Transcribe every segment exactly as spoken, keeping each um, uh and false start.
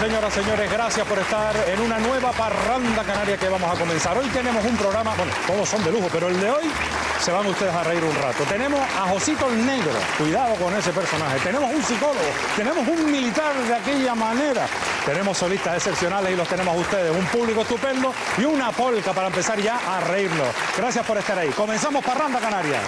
Señoras, señores, gracias por estar en una nueva Parranda Canaria que vamos a comenzar. Hoy tenemos un programa, bueno, todos son de lujo, pero el de hoy se van ustedes a reír un rato. Tenemos a Josito el Negro, cuidado con ese personaje. Tenemos un psicólogo, tenemos un militar de aquella manera. Tenemos solistas excepcionales y los tenemos a ustedes. Un público estupendo y una polca para empezar ya a reírnos. Gracias por estar ahí. Comenzamos Parranda Canaria.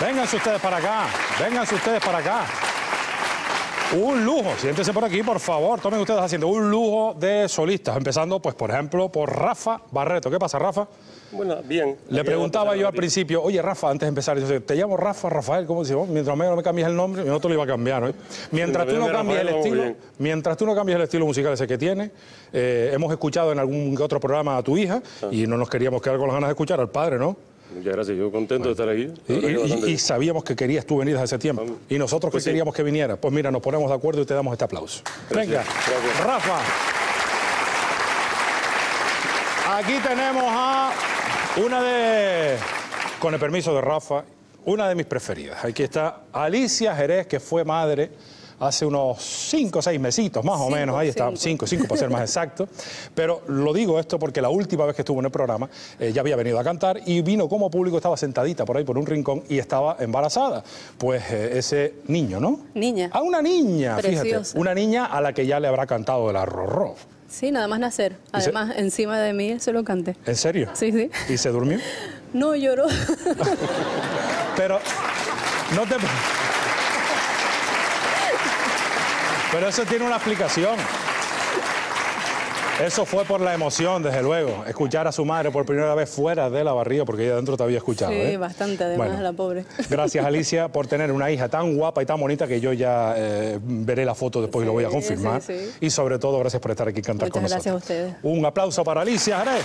Vénganse ustedes para acá, vénganse ustedes para acá. Un lujo, siéntense por aquí, por favor, tomen ustedes haciendo un lujo de solistas, empezando, pues, por ejemplo, por Rafa Barreto. ¿Qué pasa, Rafa? Bueno, bien. Le preguntaba yo al principio, oye, Rafa, antes de empezar, yo, te llamo Rafa, Rafael, ¿cómo se llama? Mientras no me cambies el nombre, yo no te lo iba a cambiar, ¿no? Mientras tú no cambies el estilo, mientras tú no cambies el estilo musical ese que tienes, eh, hemos escuchado en algún otro programa a tu hija y no nos queríamos quedar con las ganas de escuchar al padre, ¿no? Muchas gracias, yo contento bueno. de estar aquí. Y, y, y sabíamos que querías tú venir desde hace tiempo. Vamos. Y nosotros pues que sí. queríamos que viniera. Pues mira, nos ponemos de acuerdo y te damos este aplauso. Gracias. Venga, gracias. Rafa. Aquí tenemos a una de, con el permiso de Rafa, una de mis preferidas. Aquí está Alicia Jerez, que fue madre hace unos cinco o seis mesitos, más cinco, o menos, ahí está, cinco, cinco para ser más exacto, pero lo digo esto porque la última vez que estuvo en el programa eh, ya había venido a cantar y vino como público, estaba sentadita por ahí por un rincón y estaba embarazada, pues eh, ese niño, ¿no? Niña. A una niña, preciosa. Fíjate, una niña a la que ya le habrá cantado el arrorró. Sí, nada más nacer, además se... encima de mí se lo canté. ¿En serio? Sí, sí. ¿Y se durmió? No, lloró. Pero no te... Pero eso tiene una explicación. Eso fue por la emoción, desde luego. Escuchar a su madre por primera vez fuera de la barriga, porque ella dentro te había escuchado. Sí, ¿eh? Bastante, además, bueno, la pobre. Gracias, Alicia, por tener una hija tan guapa y tan bonita que yo ya eh, veré la foto después, sí, y lo voy a confirmar. Sí, sí. Y sobre todo, gracias por estar aquí y cantar Muchas con nosotros. Muchas gracias a ustedes. Un aplauso para Alicia Harris.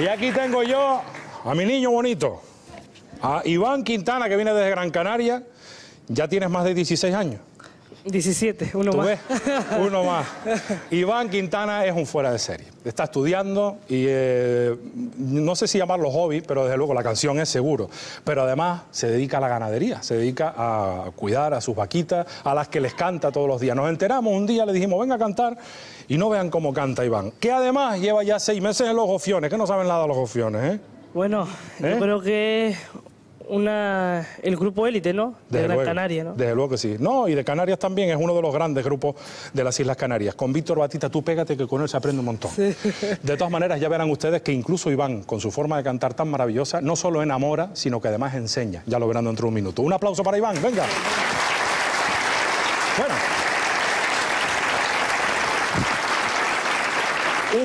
Y aquí tengo yo a mi niño bonito, a Iván Quintana, que viene desde Gran Canaria. Ya tienes más de dieciséis años. diecisiete, uno ¿Tú más. Ves? Uno más. Iván Quintana es un fuera de serie. Está estudiando y eh, no sé si llamarlo hobby, pero desde luego la canción es seguro. Pero además se dedica a la ganadería, se dedica a cuidar a sus vaquitas, a las que les canta todos los días. Nos enteramos un día, le dijimos, venga a cantar, y no vean cómo canta Iván, que además lleva ya seis meses en Los Gofiones, que no saben nada de Los Gofiones, ¿eh? Bueno, ¿Eh? yo creo que... Una, el grupo élite, ¿no? De Gran Canaria, ¿no? Desde luego que sí. No, y de Canarias también, es uno de los grandes grupos de las Islas Canarias. Con Víctor Batista, tú pégate que con él se aprende un montón. Sí. De todas maneras, ya verán ustedes que incluso Iván, con su forma de cantar tan maravillosa, no solo enamora, sino que además enseña. Ya lo verán dentro de un minuto. Un aplauso para Iván, venga. Bueno.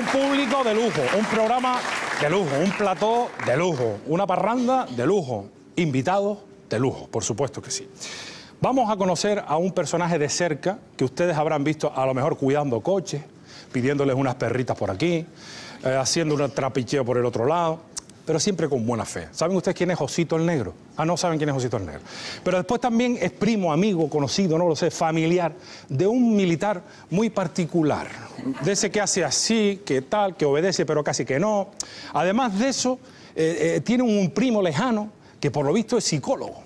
Un público de lujo, un programa... de lujo, un plató de lujo, una parranda de lujo, invitados de lujo, por supuesto que sí. Vamos a conocer a un personaje de cerca que ustedes habrán visto a lo mejor cuidando coches, pidiéndoles unas perritas por aquí, eh, haciendo un trapicheo por el otro lado, pero siempre con buena fe. ¿Saben ustedes quién es Josito el Negro? Ah, no saben quién es Josito el Negro. Pero después también es primo, amigo, conocido, no lo sé, familiar, de un militar muy particular. De ese que hace así, que tal, que obedece, pero casi que no. Además de eso, eh, eh, tiene un primo lejano que por lo visto es psicólogo,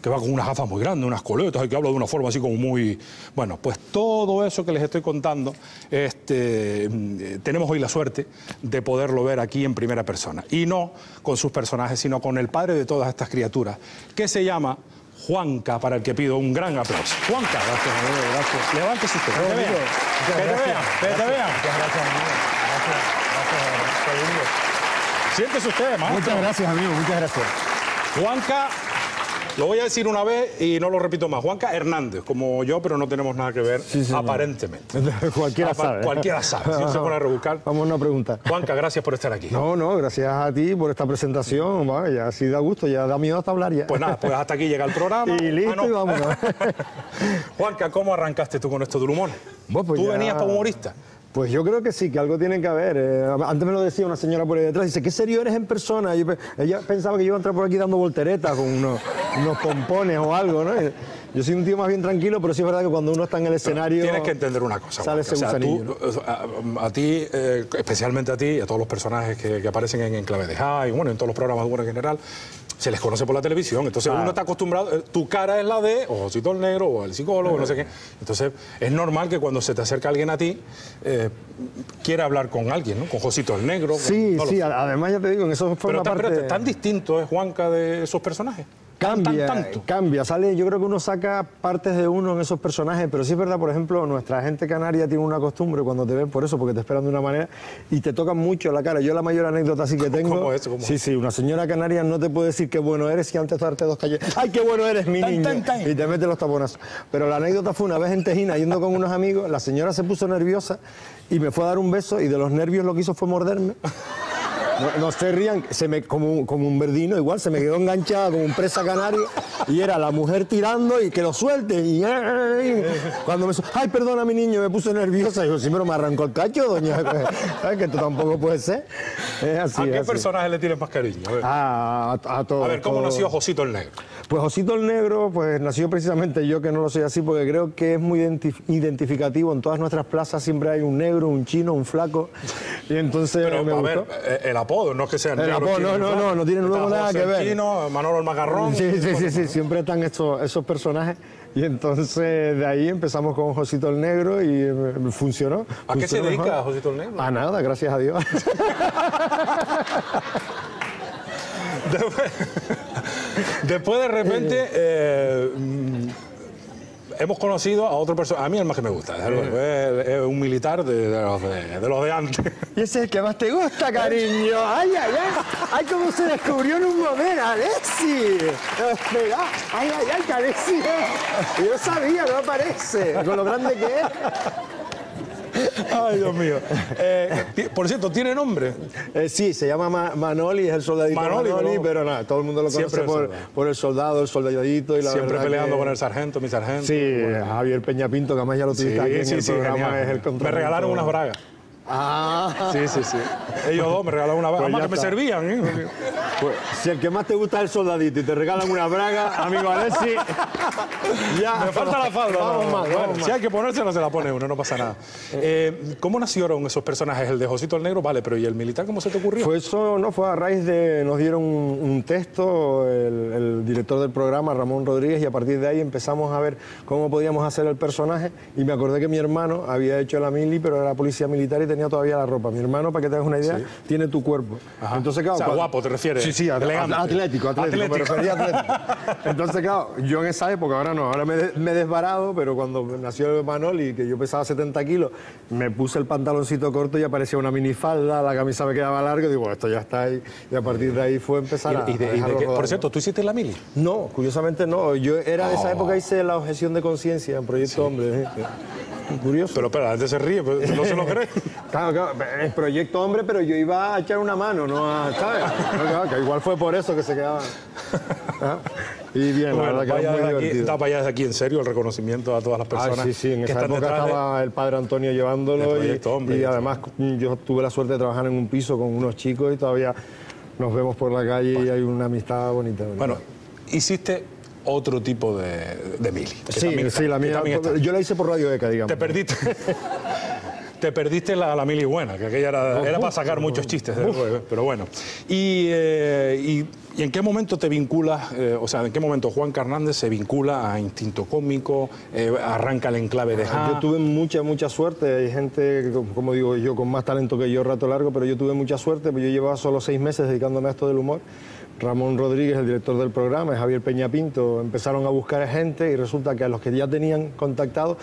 que va con unas gafas muy grandes, unas coletas, y que habla de una forma así como muy... Bueno, pues todo eso que les estoy contando, este, tenemos hoy la suerte de poderlo ver aquí en primera persona. Y no con sus personajes, sino con el padre de todas estas criaturas, que se llama... Juanca, para el que pido un gran aplauso. Juanca. Gracias, amigo, gracias. Levántese usted. Que te vean, que te vean, que te vean. Muchas gracias, amigo. Gracias, gracias. Siéntese usted, maestro. Muchas gracias, amigo, muchas gracias. Juanca, lo voy a decir una vez y no lo repito más. Juanca Hernández, como yo, pero no tenemos nada que ver, sí, aparentemente. Cualquiera Apar sabe. Cualquiera sabe, si no se pone a rebuscar. Vamos a una pregunta. Juanca, gracias por estar aquí. No, no, gracias a ti por esta presentación. Bueno, ya sí da gusto, ya da miedo hasta hablar ya. Pues nada, pues hasta aquí llega el programa. Y listo, ah, no. y vámonos. Juanca, ¿cómo arrancaste tú con esto del humor? Vos, pues tú ya... venías para humorista. Pues yo creo que sí, que algo tiene que haber. Eh, antes me lo decía una señora por ahí detrás, dice, ¿qué serio eres en persona? Yo, ella pensaba que yo iba a entrar por aquí dando volteretas con unos, unos pompones o algo, ¿no? Yo soy un tío más bien tranquilo, pero sí es verdad que cuando uno está en el escenario... Pero tienes que entender una cosa, sale ese gusanillo, ¿no? A, a ti, eh, especialmente a ti, y a todos los personajes que, que aparecen en Enclave Clave, y bueno, en todos los programas de humor en general, se les conoce por la televisión, entonces claro, uno está acostumbrado, tu cara es la de o Josito el Negro o el psicólogo, no sé qué. Entonces es normal que cuando se te acerca alguien a ti, eh, quiera hablar con alguien, ¿no? Con Josito el Negro. Sí, con... no sí, lo... además ya te digo, en eso forma parte... Pero tan distinto es Juanca de esos personajes. Cambia, tan, tan, cambia, sale, yo creo que uno saca partes de uno en esos personajes, pero sí es verdad, por ejemplo, nuestra gente canaria tiene una costumbre cuando te ven por eso, porque te esperan de una manera y te tocan mucho la cara. Yo la mayor anécdota sí que tengo... ¿Cómo es? ¿Cómo es? Sí, sí, una señora canaria no te puede decir qué bueno eres si antes de darte dos calles. ¡Ay, qué bueno eres, mi niño! Tan, tan, tan. Y te mete los taponazos. Pero la anécdota fue una vez en Tejina, yendo con unos amigos, la señora se puso nerviosa y me fue a dar un beso y de los nervios lo que hizo fue morderme. No, no se rían, se me, como, como un verdino igual, se me quedó enganchada como un presa canario y era la mujer tirando y que lo suelte. Y, y cuando me... Ay, perdona mi niño, me puse nerviosa. Y yo, sí, pero me arrancó el cacho, doña. ¿Sabes que esto tampoco puede ser? Es así, ¿a qué personaje le tienes más cariño? A ver, ah, a, a todos. A ver, ¿cómo todo... nació Josito el Negro? Pues Josito el Negro, pues nació precisamente yo, que no lo soy así, porque creo que es muy identif identificativo. En todas nuestras plazas siempre hay un negro, un chino, un flaco. Y entonces pero, me a gustó. Ver, el apodo, no es que sean el negro, apodo, chino, no, no, no, no tienen luego nada que ver. Chino, Manolo el Macarrón. Sí, sí, sí, sí, siempre están estos, esos personajes. Y entonces de ahí empezamos con Josito el Negro y funcionó. ¿A qué se dedica Josito el Negro? A nada, gracias a Dios. Después, después de repente... Eh, hemos conocido a otro personaje, a mí el más que me gusta, es, es un militar de, de, los de, de los de antes. Y ese es el que más te gusta, cariño. Ay, ay, ay. Ay, cómo se descubrió en un momento, Alexi. Ay, ay, ay, que Alexi. Yo sabía, no aparece. Con lo grande que es. Ay, Dios mío. Eh, por cierto, ¿tiene nombre? Eh, sí, se llama Ma Manoli, es el soldadito Manoli, Manoli pero, pero nada, todo el mundo lo conoce el por, por el soldado, el soldadito. Y la siempre peleando que... con el sargento, mi sargento. Sí, bueno. Javier Peña Pinto, que además ya lo utiliza sí, aquí en sí, el sí, programa, genial. Es el contrario. Me regalaron unas bragas. Ah, sí, sí, sí. Ellos dos me regalaron una braga. Pues además que está. Me servían, ¿eh? Pues, si el que más te gusta es el soldadito y te regalan una braga, amigo Alexi, ya. Me falta la falda. Vamos, no, más, bueno, vamos si más. Hay que ponerse, no se la pone uno, no pasa nada. Eh, ¿Cómo nacieron esos personajes? El de Josito el Negro, vale, pero ¿y el militar cómo se te ocurrió? Fue eso, no, fue a raíz de. Nos dieron un, un texto, el, el director del programa, Ramón Rodríguez, y a partir de ahí empezamos a ver cómo podíamos hacer el personaje. Y me acordé que mi hermano había hecho la mili, pero era policía militar y tenía todavía la ropa. Mi hermano, para que te hagas una idea, sí. tiene tu cuerpo. Ajá. Entonces, claro, o sea, cuando... guapo, ¿te refieres? Sí, sí, elegante. Atlético, atlético, atlético. Me refería atlético. Entonces, claro, yo en esa época, ahora no, ahora me, de, me he desbarado, pero cuando nació el Manoli, que yo pesaba setenta kilos, me puse el pantaloncito corto y aparecía una minifalda, la camisa me quedaba larga, y digo, esto ya está ahí. Y a partir de ahí fue empezar ¿Y, y de, a... Y de, y de que, por cierto, ¿tú hiciste la mili? No, curiosamente no. Yo era de oh. esa época, hice la objeción de conciencia en Proyecto sí. Hombre. Curioso. Pero espera, la gente se ríe, pero no se lo cree. Claro, claro, es Proyecto Hombre, pero yo iba a echar una mano, ¿no? A, ¿sabes? No, claro, que igual fue por eso que se quedaban. ¿Ah? Y bien, bueno, la verdad que es muy divertido. Da para allá desde aquí, en serio, el reconocimiento a todas las personas. Ah, sí, sí, en esa época estaba de... el padre Antonio llevándolo y, hombre, y además yo tuve la suerte de trabajar en un piso con unos chicos y todavía nos vemos por la calle bueno. y hay una amistad bonita. bonita. Bueno, hiciste... otro tipo de, de mili. Sí, también, sí, la mía. Yo la hice por Radio Eca, digamos. Te perdiste. te perdiste la, la mili buena, que aquella era, oh, era para sacar oh, muchos chistes. Oh, de, oh. Pero bueno. Y, eh, y, ¿Y en qué momento te vinculas? Eh, o sea, ¿en qué momento Juanca Hernández se vincula a Instinto Cómico? Eh, arranca el Enclave de Ja. Yo tuve mucha, mucha suerte. Hay gente, como digo yo, con más talento que yo, rato largo, pero yo tuve mucha suerte. Yo llevaba solo seis meses dedicándome a esto del humor. Ramón Rodríguez, el director del programa, Javier Peña Pinto, empezaron a buscar gente y resulta que a los que ya tenían contactado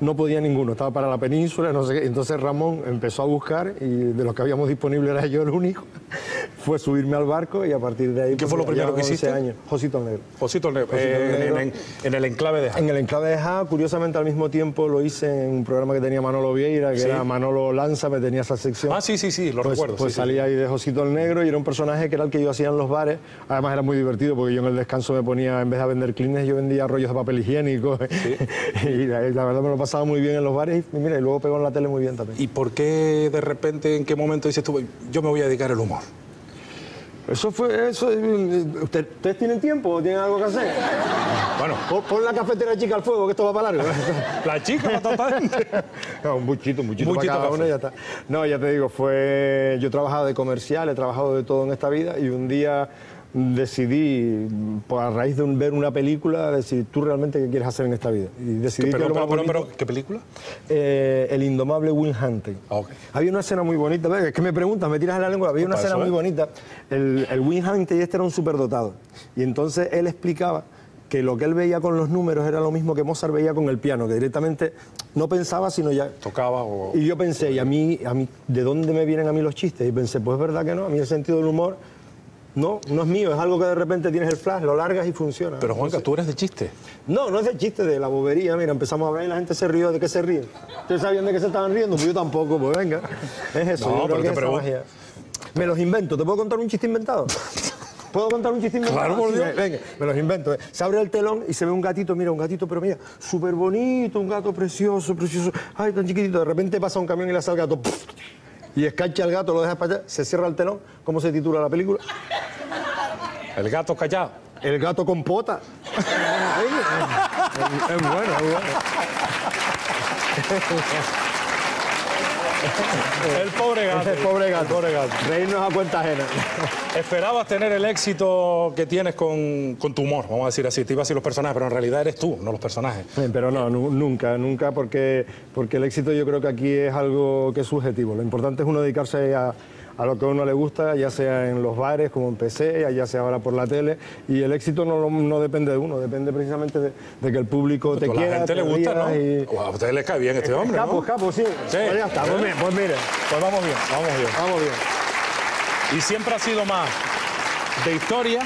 no podía ninguno, estaba para la península, no sé qué. Entonces Ramón empezó a buscar y de los que habíamos disponible era yo el único. Fue subirme al barco y a partir de ahí... ¿Qué pues, fue lo primero que hiciste? Años. Josito el Negro. Josito el Negro, Josito el Negro. Eh, en, en, en el Enclave de Ja. En el Enclave de Ja, curiosamente al mismo tiempo lo hice en un programa que tenía Manolo Vieira, que ¿sí? era Manolo Lanza, me tenía esa sección. Ah, sí, sí, sí, lo pues, recuerdo. Pues sí, salía sí. ahí de Josito el Negro y era un personaje que era el que yo hacía en los bares. Además era muy divertido porque yo en el descanso me ponía, en vez de vender clines, yo vendía rollos de papel higiénico. ¿Sí? Y la, la verdad me lo pasaba muy bien en los bares y, mira, y luego pegó en la tele muy bien también. ¿Y por qué de repente, en qué momento dices tú, yo me voy a dedicar al humor? Eso fue, eso... ¿Ustedes, ¿ustedes tienen tiempo o tienen algo que hacer? Bueno... Pon, pon la cafetera chica al fuego, que esto va para largo. La chica va tan tarde. No, un buchito, un buchito, buchito para cada uno y ya está. No, ya te digo, fue... Yo he trabajado de comercial, he trabajado de todo en esta vida y un día... Decidí, pues a raíz de un, ver una película, decir, ¿tú realmente qué quieres hacer en esta vida? Y decidí pero, que pero, pero, pero, pero, ¿qué película? Eh, El indomable Will Hunting. Ah, okay. Había una escena muy bonita, es que me preguntas, me tiras a la lengua, había una escena muy bonita. El, el Will Hunting este era un superdotado. Y entonces él explicaba que lo que él veía con los números era lo mismo que Mozart veía con el piano, que directamente no pensaba, sino ya... Tocaba o... Y yo pensé, ¿y a mí, a mí, de dónde me vienen a mí los chistes? Y pensé, pues es verdad que no, a mí el sentido del humor... No, no es mío, es algo que de repente tienes el flash, lo largas y funciona. Pero Juanca, ¿tú eres de chiste? No, no es de chiste, de la bobería. Mira, empezamos a hablar y la gente se rió. ¿De qué se ríen? ¿Ustedes sabían de qué se estaban riendo? Pues yo tampoco, pues venga. Es eso, no, yo creo que es esa magia. Me los invento, ¿te puedo contar un chiste inventado? ¿Puedo contar un chiste inventado? Claro, por Dios. Sí, venga, me los invento. Se abre el telón y se ve un gatito, mira, un gatito, pero mira, súper bonito, un gato precioso, precioso. Ay, tan chiquitito, de repente pasa un camión y le hace al gato... Y escacha al gato, lo deja para allá, se cierra el telón. ¿Cómo se titula la película? El gato callado. El gato con pota. es, es, es bueno, es bueno. El pobre gato. El pobre gato. El pobre gato. Reírnos a cuenta ajena. Esperabas tener el éxito que tienes con, con tu humor, vamos a decir así. Te ibas a decir los personajes, pero en realidad eres tú, no los personajes. Pero no, nunca, nunca, porque, porque el éxito yo creo que aquí es algo que es subjetivo. Lo importante es uno dedicarse a... a lo que a uno le gusta, ya sea en los bares, como empecé, ya sea ahora por la tele, y el éxito no, no depende de uno, depende precisamente de, de que el público pues te quiera. A la gente le gusta, ¿no? Y... a ustedes les cae bien este hombre, capo, ¿no? Capo, sí. Sí. Pues ya está, pues bien, pues mire, pues vamos bien, vamos bien. Vamos bien. Y siempre ha sido más de historia...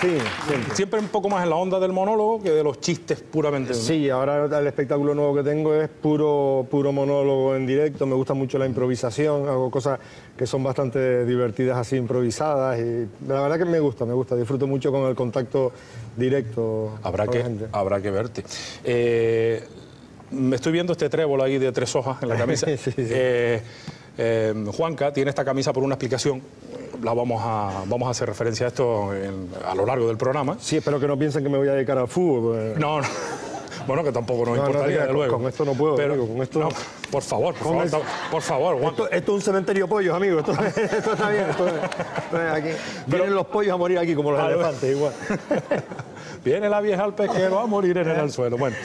Sí, siempre. Siempre un poco más en la onda del monólogo que de los chistes puramente. Sí, ahora el espectáculo nuevo que tengo es puro, puro monólogo en directo. Me gusta mucho la improvisación, hago cosas que son bastante divertidas así, improvisadas. Y la verdad que me gusta, me gusta. Disfruto mucho con el contacto directo. Habrá, que, habrá que verte. Eh, me estoy viendo este trébol ahí de tres hojas en la camisa. Sí, sí. Eh, eh, Juanca tiene esta camisa por una explicación. La vamos a, vamos a hacer referencia a esto en, a lo largo del programa. Sí, espero que no piensen que me voy a dedicar al fútbol. Pues... No, no. Bueno, que tampoco nos no, importaría, no, de luego. Con esto no puedo, pero, amigo, con esto... No, por favor, por favor, el... por favor, Juan. Esto, esto es un cementerio de pollos, amigo. Esto, esto está bien. Esto, esto es aquí. Vienen pero... los pollos a morir aquí, como los ah, elefantes, igual. Viene la vieja al pesquero a morir en el anzuelo. Bueno,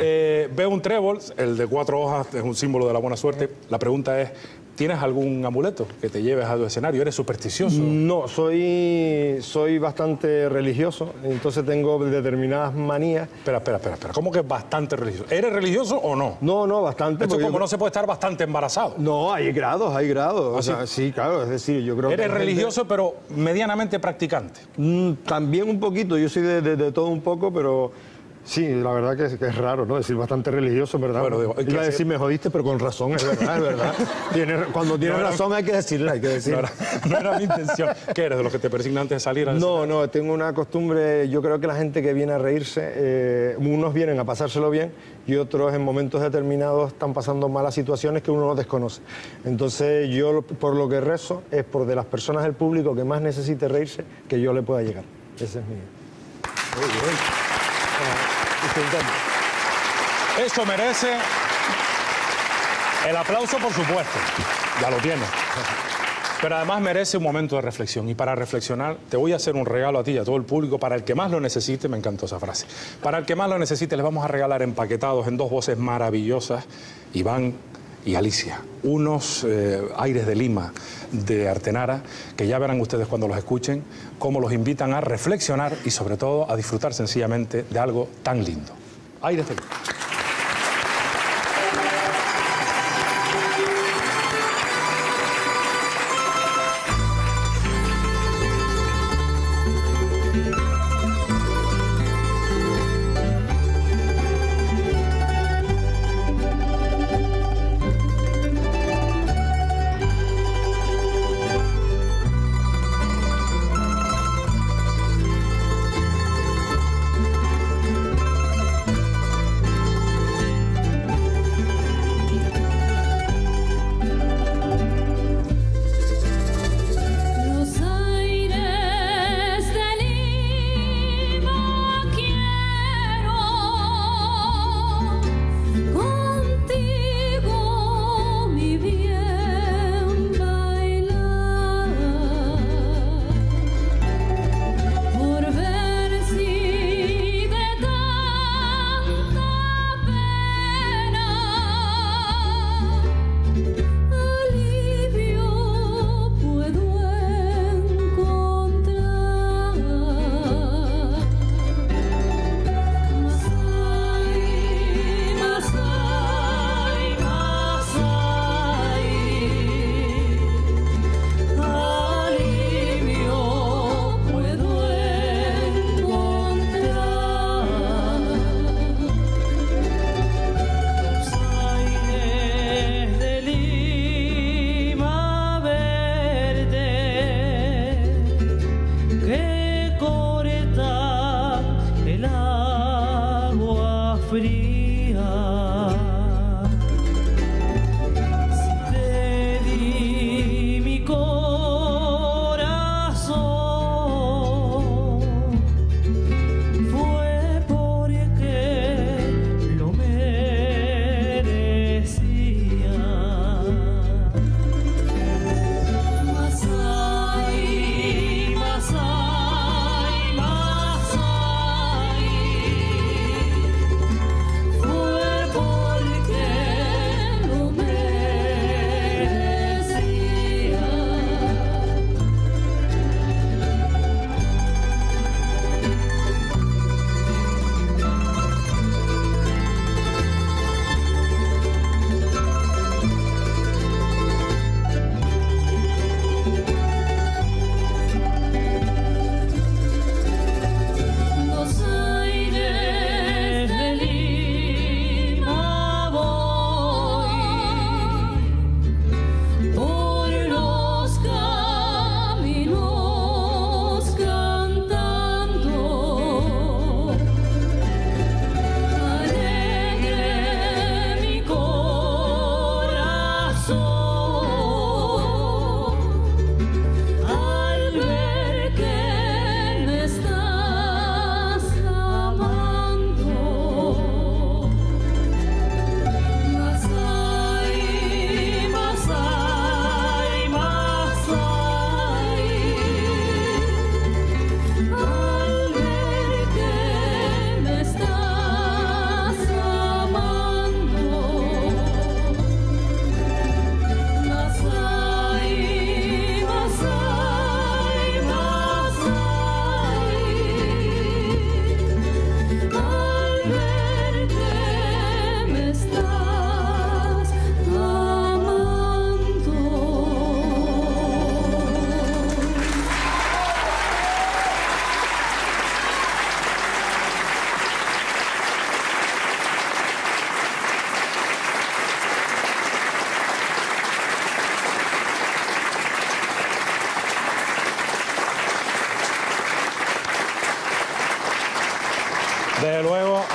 eh, veo un trébol, el de cuatro hojas, es un símbolo de la buena suerte. La pregunta es... ¿Tienes algún amuleto que te lleves a tu escenario? ¿Eres supersticioso? No, soy, soy bastante religioso, entonces tengo determinadas manías. Espera, espera, espera, espera. ¿Cómo que bastante religioso? ¿Eres religioso o no? No, no, bastante. Esto como yo... no se puede estar bastante embarazado. No, hay grados, hay grados. ¿Ah, o sea, sí? Sí, claro, es decir, yo creo ¿Eres que... Eres religioso, gente... pero medianamente practicante. Mm, también un poquito, yo soy de, de, de todo un poco, pero... Sí, la verdad que es, que es raro, ¿no? Decir bastante religioso, ¿verdad? Bueno, digo, iba a decir, me jodiste, pero con razón, es verdad, es verdad. Tiene, cuando tienes no razón era, hay que decirla, hay que decirla. No, no era mi intención. ¿Qué eres, de los que te persignan antes de salir? A no, no, tengo una costumbre, yo creo que la gente que viene a reírse, eh, unos vienen a pasárselo bien y otros en momentos determinados están pasando malas situaciones que uno no desconoce. Entonces yo por lo que rezo es por de las personas del público que más necesite reírse, que yo le pueda llegar. Ese es mi... Muy bien. Eso merece el aplauso, por supuesto, ya lo tiene, pero además merece un momento de reflexión. Y para reflexionar te voy a hacer un regalo a ti y a todo el público, para el que más lo necesite. Me encantó esa frase. Para el que más lo necesite, les vamos a regalar empaquetados en dos voces maravillosas, Iván y Alicia, unos eh, aires de Lima, de Artenara, que ya verán ustedes cuando los escuchen, cómo los invitan a reflexionar y sobre todo a disfrutar sencillamente de algo tan lindo. Aires de Lima.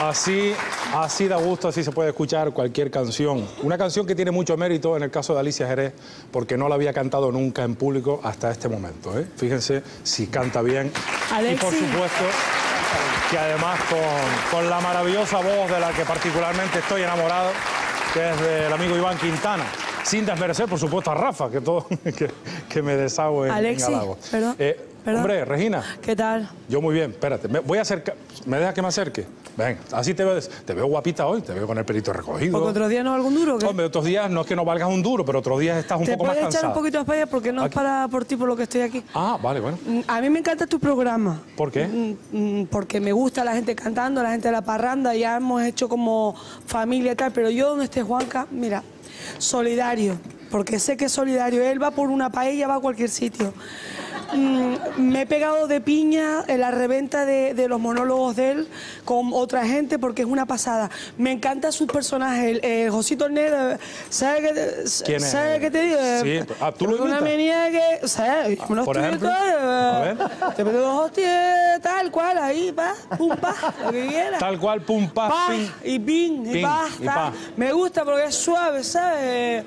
Así, así da gusto, así se puede escuchar cualquier canción. Una canción que tiene mucho mérito en el caso de Alicia Jerez, porque no la había cantado nunca en público hasta este momento, ¿eh? Fíjense si canta bien. Alexi. Y por supuesto, que además con, con la maravillosa voz de la que particularmente estoy enamorado, que es del amigo Iván Quintana. Sin desmerecer, por supuesto, a Rafa, que todo que, que me deshago en, Alexi, en halago. Perdón. Eh, Perdón. Hombre, Regina. ¿Qué tal? Yo muy bien, espérate. Me voy a acercar. ¿Me dejas que me acerque? Ven, así te veo. Te veo guapita hoy, te veo con el pelito recogido. Porque otros días no es algún duro, ¿qué? Hombre, otros días no es que no valgas un duro, pero otros días estás un poco más cansada. Te voy a echar un poquito de espalda porque no es para por ti por lo que estoy aquí. Ah, vale, bueno. A mí me encanta tu programa. ¿Por qué? Porque me gusta la gente cantando, la gente de la parranda, ya hemos hecho como familia y tal, pero yo donde esté Juanca, mira, solidario, porque sé que es solidario. Él va por una paella, va a cualquier sitio. Mm, me he pegado de piña en la reventa de, de los monólogos de él con otra gente porque es una pasada. Me encanta su personaje, el, el Josito el Negro. ¿Sabes qué te, ¿Quién ¿sabe es? Qué te digo? Sí. Ah, tú lo una menina que, ¿sabes? Ah, por ejemplo. Todo, te meto dos hostias, tal cual, ahí, pa, pum, pa, lo que quieras. Tal cual, pum, pa, pa ping, y ping, ping y pa, y pa. Me gusta porque es suave, ¿sabes?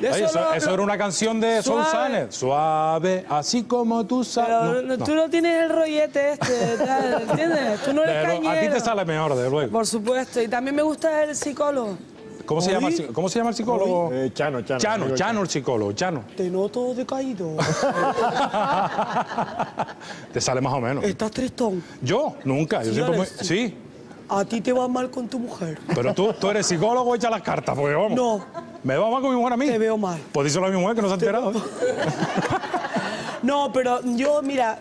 Eso, Oye, eso, lo, eso lo, era una canción de Sauzal. Suave, así como... Tú pero no, no. Tú no tienes el rollete este, tal, ¿entiendes? Tú no eres pero cañero. A ti te sale mejor, de luego. Por supuesto, y también me gusta el psicólogo. ¿Cómo, se llama, ¿cómo se llama el psicólogo? Eh, Chano, Chano. Chano, Chano, Chano, el psicólogo, Chano. Te noto decaído. Te sale más o menos. ¿Estás tristón? Yo, nunca. Yo sí, siempre muy... sí. A ti te va mal con tu mujer. Pero tú, tú eres psicólogo, echa las cartas, porque vamos. No. ¿Me va mal con mi mujer a mí? Te veo mal. Pues díselo a mi mujer que no se ha enterado. No, pero yo, mira,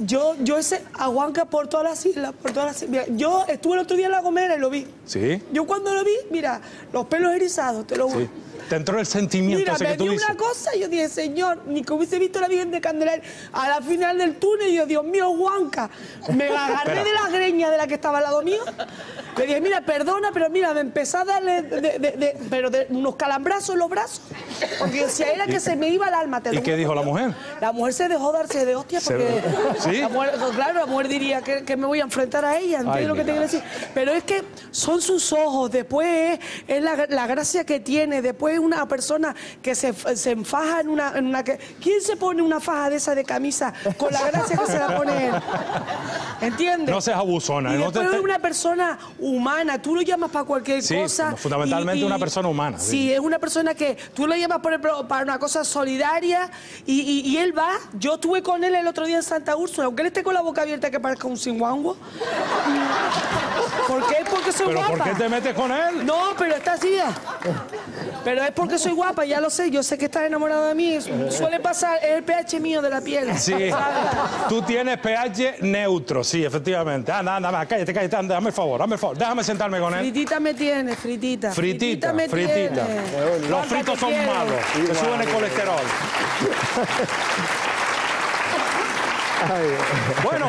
yo, yo ese aguanca por todas las islas, por todas las islas. Mira, yo estuve el otro día en La Gomera y lo vi. Sí. Yo cuando lo vi, mira, los pelos erizados, te lo juro. Sí. Te entró el sentimiento. Mira, me dio una cosa y yo dije, señor, ni que hubiese visto a la Virgen de Candelaria a la final del túnel. Y yo, Dios mío, Juanca, me agarré de la greña de la que estaba al lado mío. Le dije, mira, perdona, pero mira, me empecé a darle de, de, de, de, pero de unos calambrazos en los brazos. Porque si era que se me iba el alma. Te lo ¿Y qué dijo la mujer? La mujer se dejó darse de hostia porque... ¿Sí? La mujer, claro, la mujer diría que, que me voy a enfrentar a ella, ¿entiendes lo que te quiero decir? Pero es que son sus ojos, después es la, la gracia que tiene, después una persona que se, se enfaja en una, en una... ¿Quién se pone una faja de esa de camisa con la gracia que se la pone él? ¿Entiendes? No seas abusona. Y no te... es una persona humana. Tú lo llamas para cualquier sí, cosa. Fundamentalmente y, y, una persona humana. Sí, sí, es una persona que tú lo llamas por el, para una cosa solidaria y, y, y él va. Yo estuve con él el otro día en Santa Úrsula, aunque él esté con la boca abierta que parezca un singuango. ¿Por qué? Porque soy ¿Pero guapa. ¿Por qué te metes con él? No, pero está así ya. Pero es porque soy guapa, ya lo sé. Yo sé que estás enamorado de mí. Suele pasar, es el pH mío de la piel. Sí. ¿Sabes? Tú tienes pH neutro, sí, efectivamente. Anda, anda, cállate, cállate, anda, dame el favor, dame el favor. Déjame sentarme con él. Fritita me tienes, fritita. Fritita, fritita. Me fritita. Tienes. Los fritos son quiero. malos. Sí, te suben el colesterol. Bueno.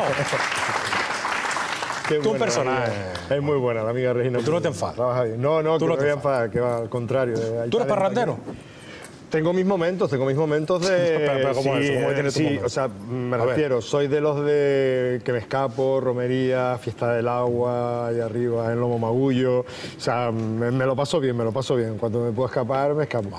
Qué tu buena, personaje. Es muy buena la amiga Regina. Tú no te enfadas. No, no, tú no te voy a enfadar, que va al contrario. ¿Tú eres parrandero? Tengo mis momentos, tengo mis momentos de... Pero, pero ¿cómo sí, eso? ¿Cómo sí, o sea, me a refiero, ver. soy de los de que me escapo, romería, fiesta del agua, allá arriba, en Lomo Magullo. O sea, me, me lo paso bien, me lo paso bien. Cuando me puedo escapar, me escapo.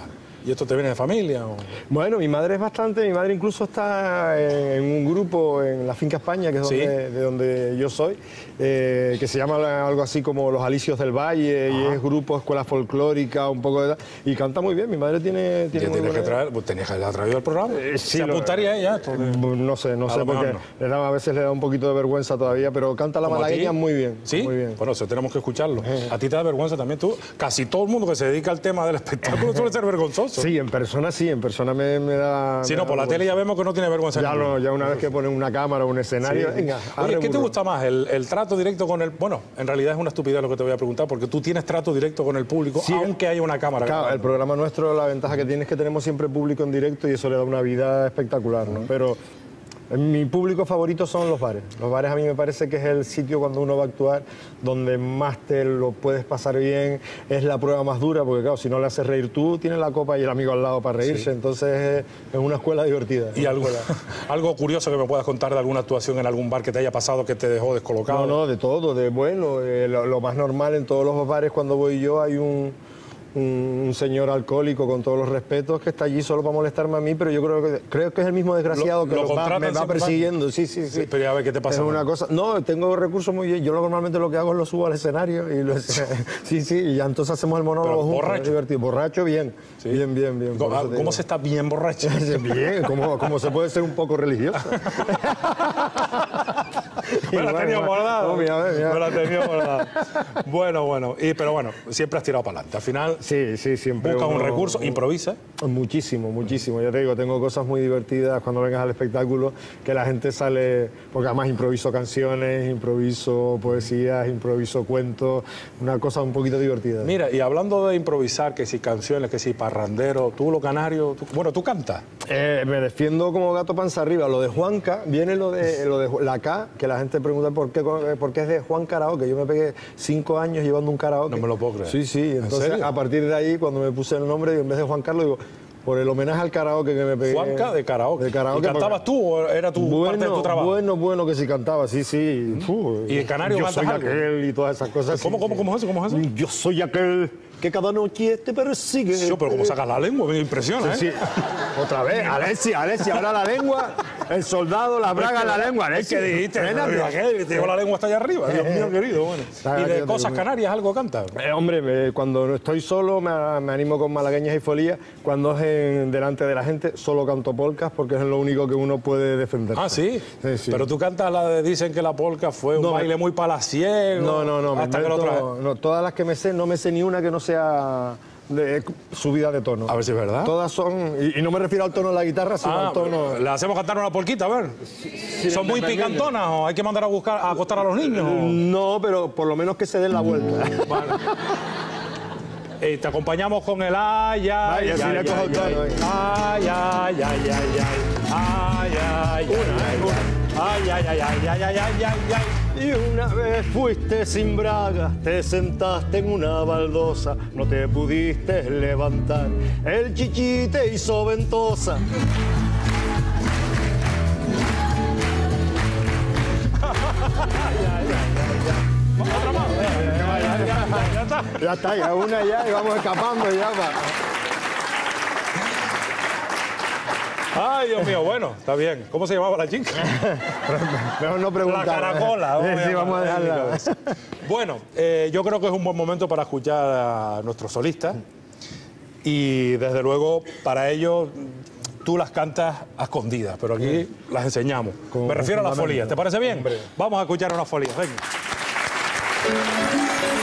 ¿Y esto te viene de familia? O... Bueno, mi madre es bastante... Mi madre incluso está en un grupo en la Finca España, que es donde, ¿Sí? de donde yo soy, eh, que se llama algo así como Los Alicios del Valle, ah. y es grupo, escuela folclórica, un poco de... Y canta muy bien, mi madre tiene... tiene muy buena... que traer, pues, ¿Tenías que haber traído el programa? Eh, sí, ¿Se lo... apuntaría ella? Esto de... No sé, no a sé, porque no. Le da, a veces le da un poquito de vergüenza todavía, pero canta la malagueña muy bien. ¿Sí? Muy bien. Bueno, eso tenemos que escucharlo. Eh. A ti te da vergüenza también, tú. Casi todo el mundo que se dedica al tema del espectáculo suele ser vergonzoso. Sí, en persona sí, en persona me, me da... Sí, me no, da por vergüenza. La tele ya vemos que no tiene vergüenza. Ya no, ya una vez que ponen una cámara o un escenario... Sí. Venga, Oye, ¿qué te gusta más? El, el trato directo con el... Bueno, en realidad es una estupidez lo que te voy a preguntar, porque tú tienes trato directo con el público, sí, aunque haya una cámara. Claro, el programa nuestro, la ventaja que tiene es que tenemos siempre público en directo y eso le da una vida espectacular, ¿no? Pero... Mi público favorito son los bares. Los bares a mí me parece que es el sitio cuando uno va a actuar donde más te lo puedes pasar bien. Es la prueba más dura porque, claro, si no le haces reír tú, tienes la copa y el amigo al lado para reírse. Sí. Entonces es una escuela divertida. ¿Y algo, algo curioso que me puedas contar de alguna actuación en algún bar que te haya pasado que te dejó descolocado? No, no, de todo. De, bueno, eh, lo, lo más normal en todos los bares cuando voy yo hay un... un señor alcohólico, con todos los respetos, que está allí solo para molestarme a mí, pero yo creo que creo que es el mismo desgraciado lo, que lo va, me va persiguiendo. Sí, sí, sí, sí. Pero a ver qué te pasa. Es una cosa... No, tengo recursos muy bien. Yo normalmente lo que hago es lo subo al escenario y lo... sí, sí, y ya entonces hacemos el monólogo juntos. Borracho. Es divertido. Borracho, bien. Sí. Bien, bien, bien. ¿Cómo, ¿cómo se está bien borracho? Bien, como, como se puede ser un poco religioso. Me la tenía guardada. Me la tenía guardada. Bueno, bueno. Y, pero bueno, siempre has tirado para adelante. Al final... Sí, sí, siempre. Buscas un recurso, improvisa. Muchísimo, muchísimo. Ya te digo, tengo cosas muy divertidas cuando vengas al espectáculo, que la gente sale... Porque además improviso canciones, improviso poesías, improviso cuentos. Una cosa un poquito divertida. Mira, y hablando de improvisar, que si canciones, que si parrandero, tú lo canario... Tú, bueno, tú cantas. Eh, me defiendo como gato panza arriba. Lo de Juanca, viene lo de, lo de la K, que la gente pregunta por qué, por qué es de Juan Karaoke. Yo me pegué cinco años llevando un karaoke. No me lo puedo creer. Sí, sí. Entonces, ¿en a partir de ahí, cuando me puse el nombre, en vez de Juan Carlos, digo... Por el homenaje al karaoke que me pegué. Juanca de karaoke. De karaoke. ¿Y cantabas porque... tú o era tu bueno, parte de tu trabajo? Bueno, bueno, que sí cantaba, sí, sí. Uf, ¿y el canario yo soy algo? Aquel y todas esas cosas. ¿Cómo, sí, cómo, sí. cómo es eso? ¿Cómo es eso? Yo soy aquel que cada noche te persigue. Sí, pero como sacas la lengua, me impresiona, sí, ¿eh? Sí. Otra vez, Alexi, Alexi, ahora la lengua, el soldado, la braga, la lengua. Alexi, ¿qué dijiste? ¿Qué? Te digo la lengua hasta allá arriba, Dios mío querido. Bueno. ¿Y de cosas canarias algo canta? Eh, hombre, cuando estoy solo me, me animo con Malagueñas y Folías. Cuando es delante de la gente, solo canto polcas porque es lo único que uno puede defender. Ah, ¿sí? Sí, sí. Pero tú cantas la de dicen que la polca fue un no, baile me... muy palaciego. No, no, no. Hasta invento, que lo no, todas las que me sé, no me sé ni una que no sea de subida de tono. A ver si es verdad. Todas son... Y, y no me refiero al tono de la guitarra, sino ah, al tono... ¿Le hacemos cantar una polquita, a ver? Sí, sí, ¿son muy picantonas niños. O hay que mandar a buscar a acostar a los niños? No, pero por lo menos que se den la vuelta. Vale. Eh, te acompañamos con el ay, ay, ay, ay, ay, ay, ay, ay, ay, ay, ay, ay, ay, ay, y una vez fuiste sin bragas, te sentaste en una baldosa, no te pudiste levantar, el chichi te hizo ventosa. Ya está, ya una ya y vamos escapando ya. Ay, Dios mío, bueno, está bien. ¿Cómo se llamaba la chica? Mejor no preguntar. La caracola. Vamos sí, a vamos a dejarla. Bueno, eh, yo creo que es un buen momento para escuchar a nuestros solistas. Y desde luego, para ellos, tú las cantas a escondidas, pero aquí sí las enseñamos. Como me refiero a las folías. ¿Te parece bien? Hombre. Vamos a escuchar unas folías. Venga. Largo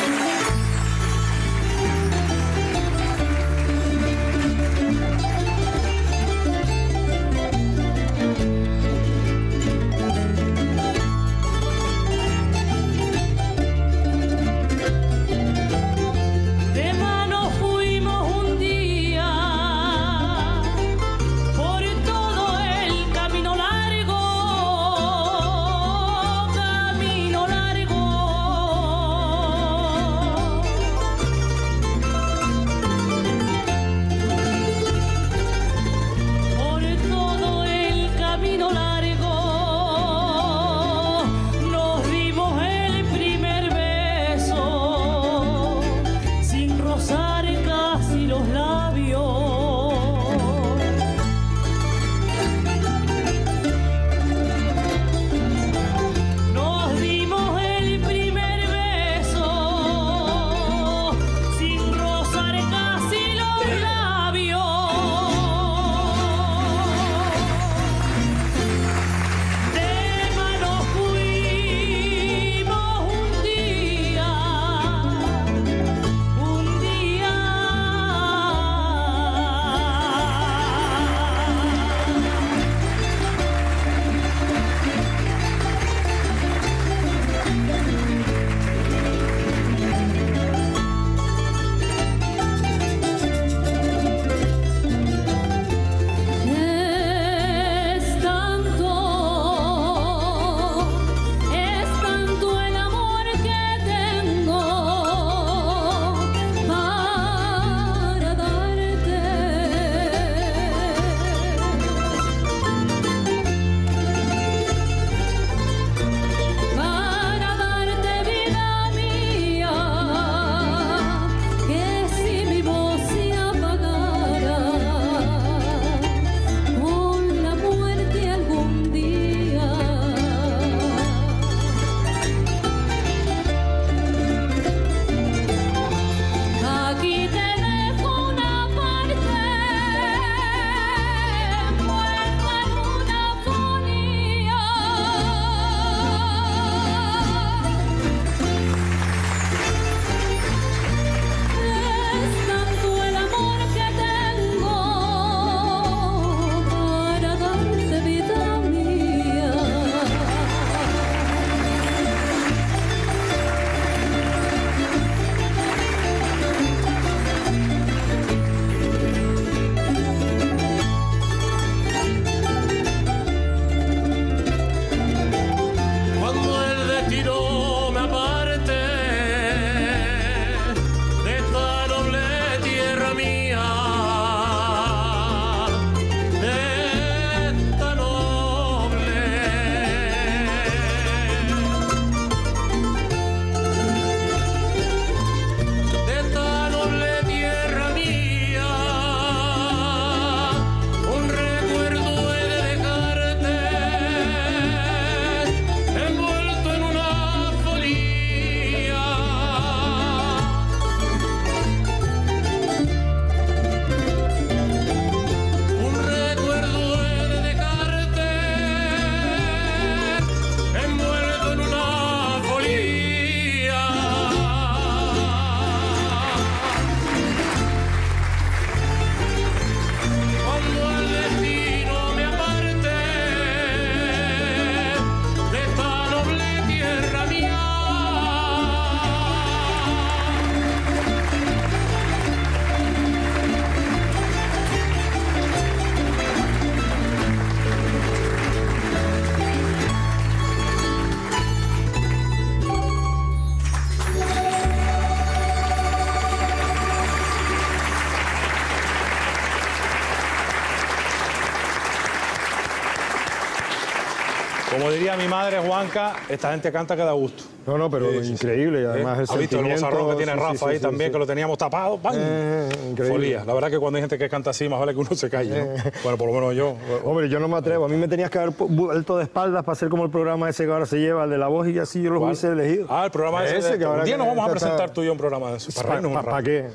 Como diría mi madre, Juanca, esta gente canta que da gusto. No, no, pero sí, increíble. Y además, ¿eh? el ¿Has visto el bozarrón que tiene sí, Rafa sí, sí, ahí sí, también, sí. que lo teníamos tapado? ¡Pam! Eh, increíble. Folía. La verdad que cuando hay gente que canta así, más vale que uno se calle, ¿no? Eh. Bueno, por lo menos yo... Hombre, yo no me atrevo. A mí me tenías que haber vuelto de espaldas para hacer como el programa ese que ahora se lleva, el de la voz, y así yo lo hubiese elegido. Ah, el programa ese. ese que ahora un día nos vamos a presentar tú y yo un programa de eso. ¿Para, ¿Para, para qué?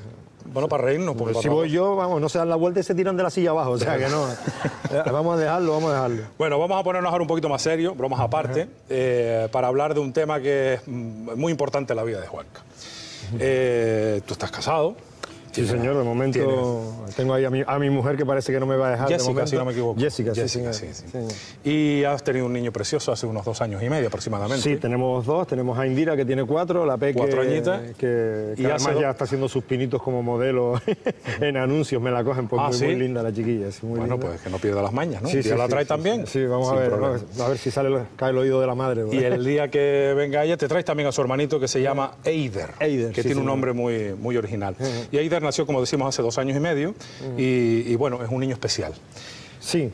Bueno, para reírnos. Porque si para... voy yo, vamos, no se dan la vuelta y se tiran de la silla abajo. O sea, que no. Vamos a dejarlo, vamos a dejarlo. Bueno, vamos a ponernos ahora un poquito más serio, bromas aparte, eh, para hablar de un tema que es muy importante en la vida de Juanca. Eh, tú estás casado. Sí, señor, de momento ¿Tienes? tengo ahí a mi, a mi mujer que parece que no me va a dejar. Jessica, de momento. si no me equivoco. Jessica, Jessica sí, sí, sí, sí. Y has tenido un niño precioso hace unos dos años y medio aproximadamente. Sí, tenemos dos. Tenemos a Indira, que tiene cuatro, la Peque, cuatro añitas, que, que y además ya está haciendo sus pinitos como modelo en anuncios, me la cogen, pues ah, muy, ¿sí? muy linda la chiquilla. Sí, muy bueno, linda. Pues que no pierda las mañas, ¿no? Sí, sí, la trae sí, también. Sí, sí, vamos a ver, a ver si sale, cae el oído de la madre. ¿Verdad? Y el día que venga ella, te traes también a su hermanito que se llama Eider, Eider que sí, tiene sí, un nombre muy, muy original. Y Eider nació, como decimos, hace dos años y medio y, y bueno, es un niño especial. Sí,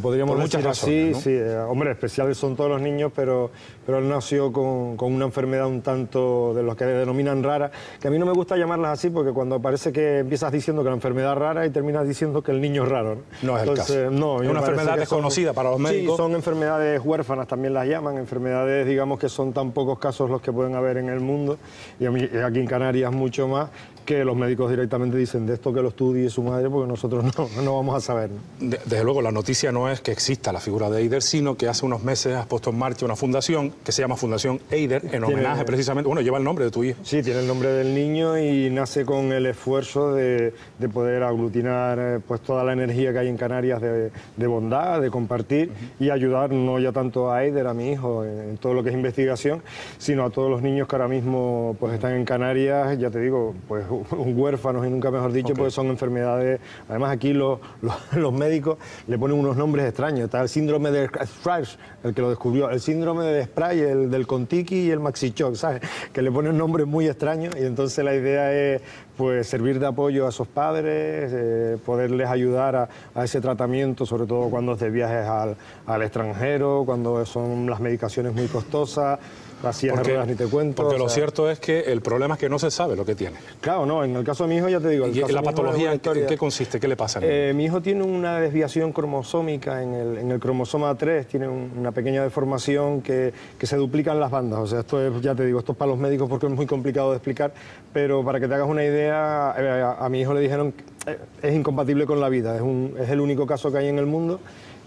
podríamos Por muchas decir razones, así, ¿no? sí, eh, hombre, especiales son todos los niños, pero, pero él nació con, con una enfermedad un tanto de los que denominan rara, que a mí no me gusta llamarlas así porque cuando parece que empiezas diciendo que la enfermedad es rara y terminas diciendo que el niño es raro. No, no es Entonces, el caso. No, es una enfermedad desconocida para los médicos. Sí, son enfermedades huérfanas, también las llaman, enfermedades, digamos, que son tan pocos casos los que pueden haber en el mundo, y a mí, aquí en Canarias mucho más, que los médicos directamente dicen de esto que lo estudie su madre porque nosotros no, no vamos a saber. De, desde luego, la noticia no es que exista la figura de Eider, sino que hace unos meses has puesto en marcha una fundación que se llama Fundación Eider, en homenaje precisamente, bueno, lleva el nombre de tu hijo. Sí, tiene el nombre del niño y nace con el esfuerzo de, de poder aglutinar pues toda la energía que hay en Canarias de, de bondad, de compartir uh-huh. y ayudar no ya tanto a Eider, a mi hijo, en, en todo lo que es investigación, sino a todos los niños que ahora mismo pues están en Canarias, ya te digo, pues... huérfanos y nunca mejor dicho, okay. porque son enfermedades... Además aquí los, los, los médicos le ponen unos nombres extraños. Está el síndrome de Spray, el que lo descubrió, el síndrome de Spray, el del Contiki y el Maxichoc, ¿sabes? Que le ponen nombres muy extraños y entonces la idea es pues servir de apoyo a esos padres, eh, poderles ayudar a, a ese tratamiento, sobre todo cuando es de viajes al, al extranjero, cuando son las medicaciones muy costosas... Así porque, ruedas, ni te cuento, porque o sea... lo cierto es que el problema es que no se sabe lo que tiene. Claro, no, en el caso de mi hijo ya te digo... El ¿Y caso la patología en qué, qué consiste? ¿Qué le pasa? Eh, mi hijo tiene una desviación cromosómica en el, en el cromosoma tres, tiene un, una pequeña deformación que, que se duplican las bandas. O sea, esto es, ya te digo, esto es para los médicos porque es muy complicado de explicar, pero para que te hagas una idea, eh, a, a mi hijo le dijeron que eh, es incompatible con la vida, es, un, es el único caso que hay en el mundo.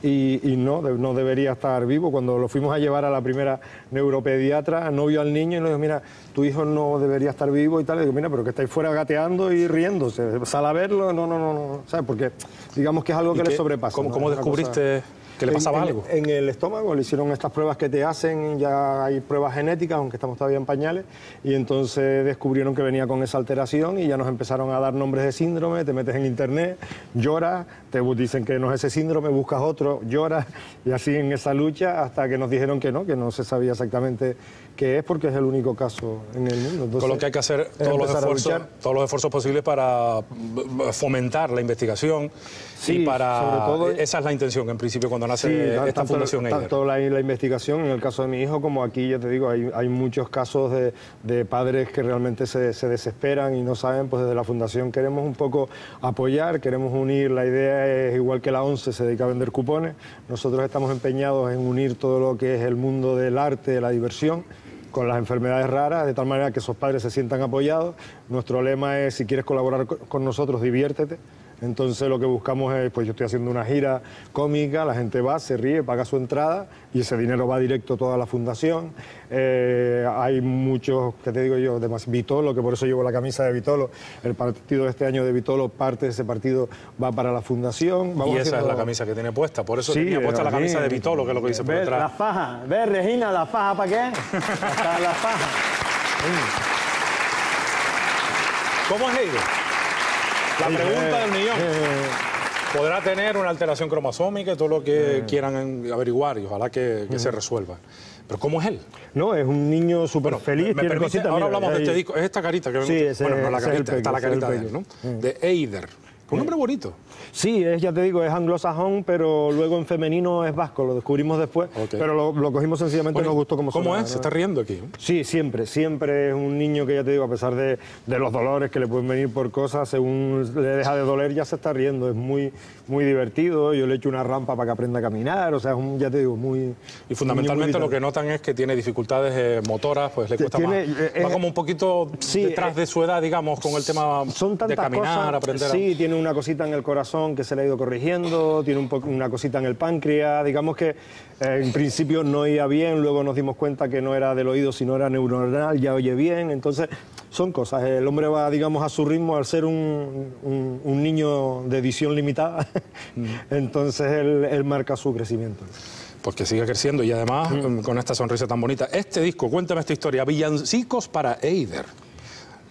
Y, y no, no debería estar vivo. Cuando lo fuimos a llevar a la primera neuropediatra, no vio al niño y nos dijo, mira, tu hijo no debería estar vivo y tal. Le digo, mira, pero que estáis fuera gateando y riéndose. Sal a verlo, no, no, no, no. ¿Sabes? Porque digamos que es algo que le sobrepasa. ¿Cómo, ¿no? ¿cómo descubriste...? Cosa... ¿Que le pasaba en, algo? En, en el estómago, le hicieron estas pruebas que te hacen, ya hay pruebas genéticas, aunque estamos todavía en pañales, y entonces descubrieron que venía con esa alteración y ya nos empezaron a dar nombres de síndrome, te metes en internet, lloras, te dicen que no es ese síndrome, buscas otro, lloras, y así en esa lucha hasta que nos dijeron que no, que no se sabía exactamente qué es porque es el único caso en el mundo. Entonces, con lo que hay que hacer todos los, esfuerzos, todos los esfuerzos posibles para fomentar la investigación sí, y para... Sobre todo, esa es la intención en principio cuando Sí, esta tanto, fundación tanto la, la investigación en el caso de mi hijo como aquí, ya te digo, hay, hay muchos casos de, de padres que realmente se, se desesperan y no saben, pues desde la fundación queremos un poco apoyar, queremos unir, la idea es igual que la ONCE se dedica a vender cupones, nosotros estamos empeñados en unir todo lo que es el mundo del arte, de la diversión, con las enfermedades raras, de tal manera que esos padres se sientan apoyados. Nuestro lema es, si quieres colaborar con nosotros, diviértete. Entonces lo que buscamos es, pues yo estoy haciendo una gira cómica, la gente va, se ríe, paga su entrada y ese dinero va directo toda la fundación. Eh, hay muchos, que te digo yo, además Vitolo, que por eso llevo la camisa de Vitolo, el partido de este año de Vitolo, parte de ese partido va para la fundación. Vamos y esa haciendo... es la camisa que tiene puesta, por eso sí, tenía puesta la camisa bien, de Vitolo, que es lo que dice por detrás. La faja, ve Regina, la faja, ¿para qué? Hasta la faja. ¿Cómo es Eider? La pregunta del millón. Podrá tener una alteración cromosómica, todo lo que quieran averiguar y ojalá que, que se resuelva. Pero ¿cómo es él? No, es un niño súper bueno, feliz. Me, me permite, cosita, ahora mira, hablamos ahí. de este disco. Es esta carita que vemos. Sí, bueno, no la carita, está la carita de él, ¿no? De Eider. Con un nombre bonito. Sí, es, ya te digo, es anglosajón, pero luego en femenino es vasco, lo descubrimos después, okay. pero lo, lo cogimos sencillamente, bueno, nos gustó como ¿Cómo suena, es? ¿No? Se está riendo aquí. Sí, siempre, siempre es un niño que, ya te digo, a pesar de, de los dolores que le pueden venir por cosas, según le deja de doler ya se está riendo, es muy, muy divertido, yo le echo una rampa para que aprenda a caminar, o sea, es un, ya te digo, muy... Y fundamentalmente muy lo que notan es que tiene dificultades eh, motoras, pues le cuesta tiene, más, eh, más como un poquito sí, detrás eh, de su edad, digamos, con el tema son de caminar, cosas, aprender... Sí, a... tiene una cosita en el corazón que se le ha ido corrigiendo, tiene un po una cosita en el páncreas, digamos que eh, en principio no oía bien, luego nos dimos cuenta que no era del oído, sino era neuronal, ya oye bien, entonces son cosas, el hombre va, digamos, a su ritmo, al ser un, un, un niño de edición limitada, mm. entonces él, él marca su crecimiento. Pues que siga creciendo y además mm. con esta sonrisa tan bonita. Este disco, cuéntame esta historia, Villancicos para Eider.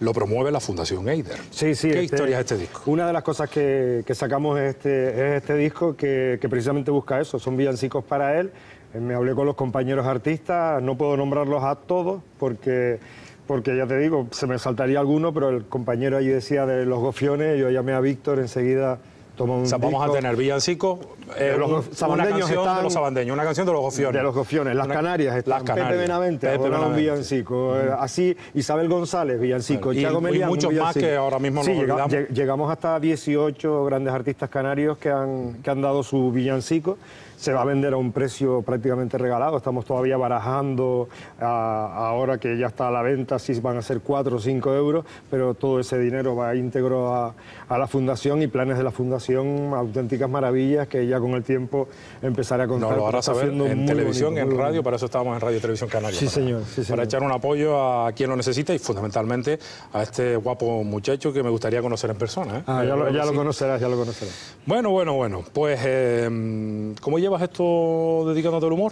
Lo promueve la Fundación Eider. Sí, sí. ¿Qué este, historia es este disco? Una de las cosas que, que sacamos es este, es este disco que, que precisamente busca eso, son villancicos para él. Me hablé con los compañeros artistas, no puedo nombrarlos a todos porque, porque ya te digo, se me saltaría alguno, pero el compañero allí decía de Los Gofiones, yo llamé a Víctor enseguida... O sea, vamos disco. a tener villancicos, eh, una canción están, de los Sabandeños, una canción de Los Gofiones. De Los Gofiones, Las Canarias están, las Canarias. Pepe Benavente, Pepe Benavente. un villancico, mm. así Isabel González, villancico, y, Chago Melián, y muchos más que ahora mismo sí, nos llega, olvidamos. Llegamos hasta dieciocho grandes artistas canarios que han, que han dado su villancico. Se va a vender a un precio prácticamente regalado, estamos todavía barajando, a, ahora que ya está a la venta, sí van a ser cuatro o cinco euros, pero todo ese dinero va íntegro a, a la Fundación y planes de la Fundación, auténticas maravillas que ya con el tiempo empezaré a contar. No, lo harás saber en televisión, bonito, en radio, bueno. para eso estábamos en Radio Televisión Canaria. Sí, para, señor, sí, señor. Para echar un apoyo a quien lo necesita y fundamentalmente a este guapo muchacho que me gustaría conocer en persona. ¿eh? Ah, ya lo, ya lo conocerás, ya lo conocerás. Bueno, bueno, bueno, pues eh, como ya ¿llevas esto dedicándote al humor?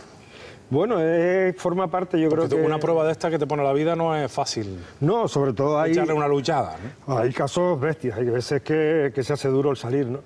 Bueno, eh, forma parte, yo Porque creo que... Una prueba de esta que te pone la vida no es fácil. No, sobre todo hay... Echarle una luchada, ¿no? Hay casos bestias, hay veces que, que se hace duro el salir, ¿no?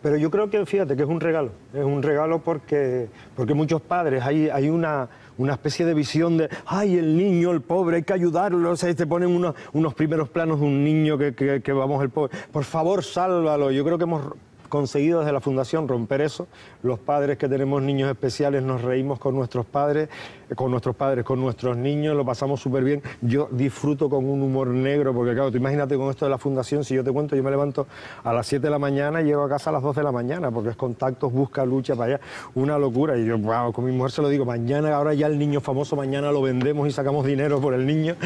Pero yo creo que, fíjate, que es un regalo. Es un regalo porque, porque muchos padres hay, hay una, una especie de visión de... ¡Ay, el niño, el pobre, hay que ayudarlo! O sea, te ponen unos, unos primeros planos de un niño que, que, que vamos, el pobre... Por favor, sálvalo. Yo creo que hemos... conseguido desde la Fundación romper eso. Los padres que tenemos niños especiales nos reímos con nuestros padres, con nuestros padres, con nuestros niños, lo pasamos súper bien. Yo disfruto con un humor negro, porque claro, tú imagínate con esto de la Fundación, si yo te cuento, yo me levanto a las siete de la mañana y llego a casa a las dos de la mañana, porque es contactos, busca, lucha, para allá, una locura. Y yo, wow, con mi mujer se lo digo, mañana, ahora ya el niño famoso, mañana lo vendemos y sacamos dinero por el niño.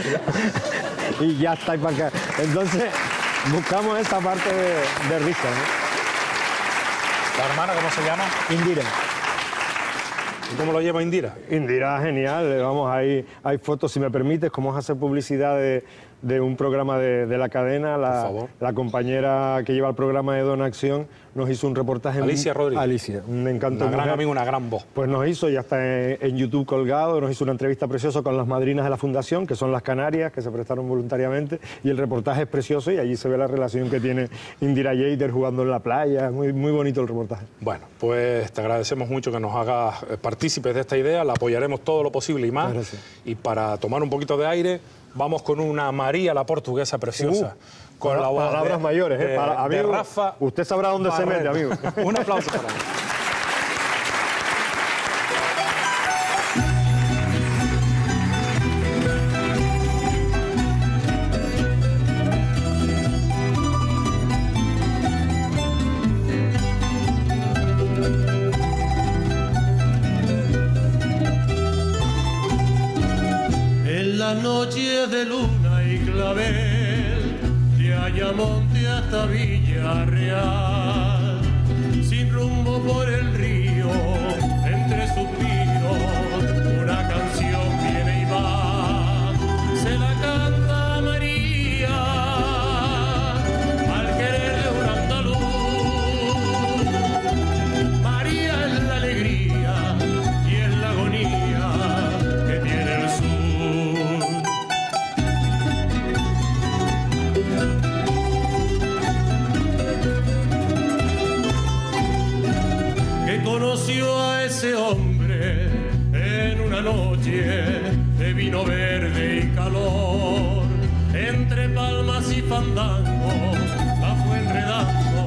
Y ya está, y para acá. Entonces, buscamos esa parte de, de risa, ¿no? ¿La hermana cómo se llama? Indira. ¿Cómo lo lleva Indira? Indira, genial. Vamos, hay, hay fotos, si me permites, como hace publicidad de, de un programa de, de la cadena. La, Por favor. La compañera que lleva el programa de Dona Acción nos hizo un reportaje. Alicia en, Rodríguez. Alicia, un encanto. Una gran mujer. amiga, una gran voz. Pues nos hizo, ya está en, en YouTube colgado, nos hizo una entrevista preciosa con las madrinas de la Fundación, que son las Canarias, que se prestaron voluntariamente, y el reportaje es precioso y allí se ve la relación que tiene Indira y Eider jugando en la playa, muy, muy bonito el reportaje. Bueno, pues te agradecemos mucho que nos hagas partícipes de esta idea, la apoyaremos todo lo posible y más. Gracias. Y para tomar un poquito de aire, vamos con una María la Portuguesa preciosa. Uh. Con la palabras de, mayores, ¿eh? De, para, amigo, de Rafa. Usted sabrá dónde Barrera. se mete, amigo. Un aplauso para mí. En la noche de luna y clave, Monte hasta Villarreal, sin rumbo por el río, entre suspiros, una canción viene y va, se la canta María, al querer de un andaluz. María es la alegría y es la agonía que tiene el sur. Conoció a ese hombre en una noche de vino verde y calor, entre palmas y fandango la fue enredando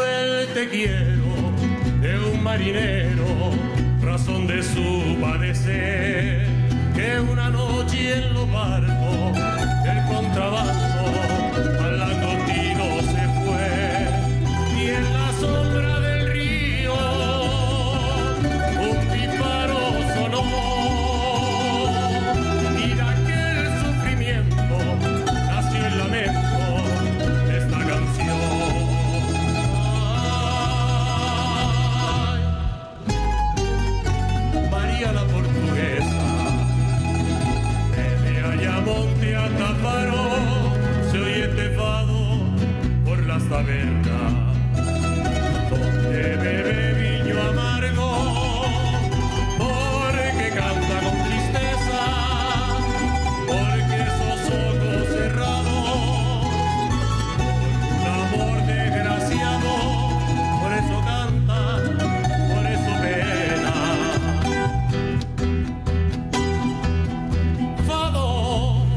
como el te quiero de un marinero, razón de su padecer, que una noche en los barcos el contrabando hablando tino se fue, y en la sombra del río un disparo sonó, y de aquel sufrimiento nació el lamento. Monte Ataparo se oye tefado por las tabernas, donde bebe viño amargo, porque canta con tristeza, porque esos ojos cerrados, por un amor desgraciado, por eso canta, por eso pena. Fado,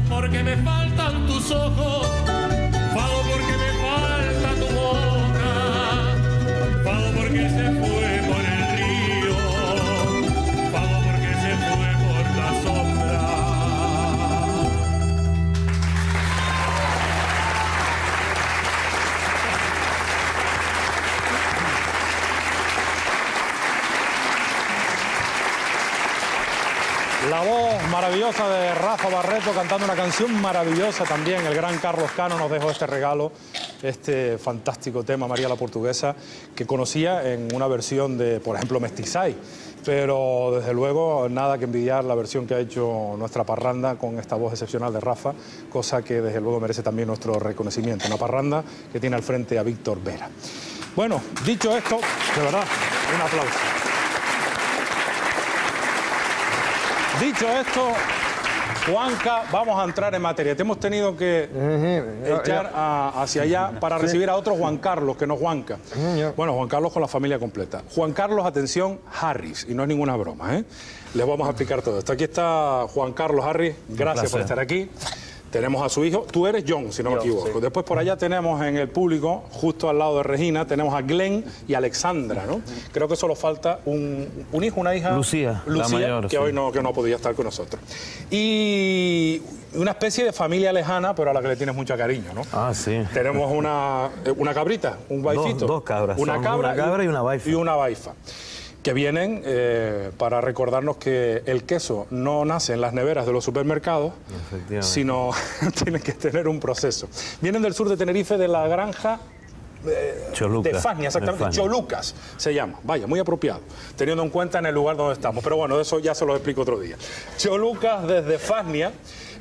porque me faltan tus ojos, fado porque me falta tu boca, fado porque se fue por el río, fado porque se fue por la sombra. La voz maravillosa de Rafa Barreto cantando una canción maravillosa también. El gran Carlos Cano nos dejó este regalo, este fantástico tema, María la Portuguesa, que conocía en una versión de, por ejemplo, Mestizay, pero desde luego nada que envidiar la versión que ha hecho nuestra parranda con esta voz excepcional de Rafa, cosa que desde luego merece también nuestro reconocimiento. Una parranda que tiene al frente a Víctor Vera. Bueno, dicho esto, de verdad, un aplauso. Dicho esto, Juanca, vamos a entrar en materia. Te hemos tenido que echar a, hacia allá para recibir a otro Juan Carlos, que no Juanca. Bueno, Juan Carlos con la familia completa. Juan Carlos, atención, Harris, y no es ninguna broma, ¿eh? Les vamos a explicar todo esto. Aquí está Juan Carlos Harris, gracias por estar aquí. Tenemos a su hijo, tú eres John, si no Yo, me equivoco. Sí. Después por allá tenemos en el público, justo al lado de Regina, tenemos a Glenn y Alexandra, ¿no? Creo que solo falta un, un hijo, una hija... Lucía, Lucía la mayor, que sí. hoy no, que no podía estar con nosotros. Y una especie de familia lejana, pero a la que le tienes mucho cariño, ¿no? Ah, sí. Tenemos una, una cabrita, un baifito. Dos, dos cabras. Una cabra, una cabra y una baifa. Y una baifa. Que vienen eh, para recordarnos que el queso no nace en las neveras de los supermercados, sino tiene que tener un proceso. Vienen del sur de Tenerife, de la granja eh, Cholucas, de Fasnia, exactamente, de Fasnia. Cholucas se llama, vaya, muy apropiado, teniendo en cuenta en el lugar donde estamos, pero bueno, eso ya se lo explico otro día. Cholucas desde Fasnia,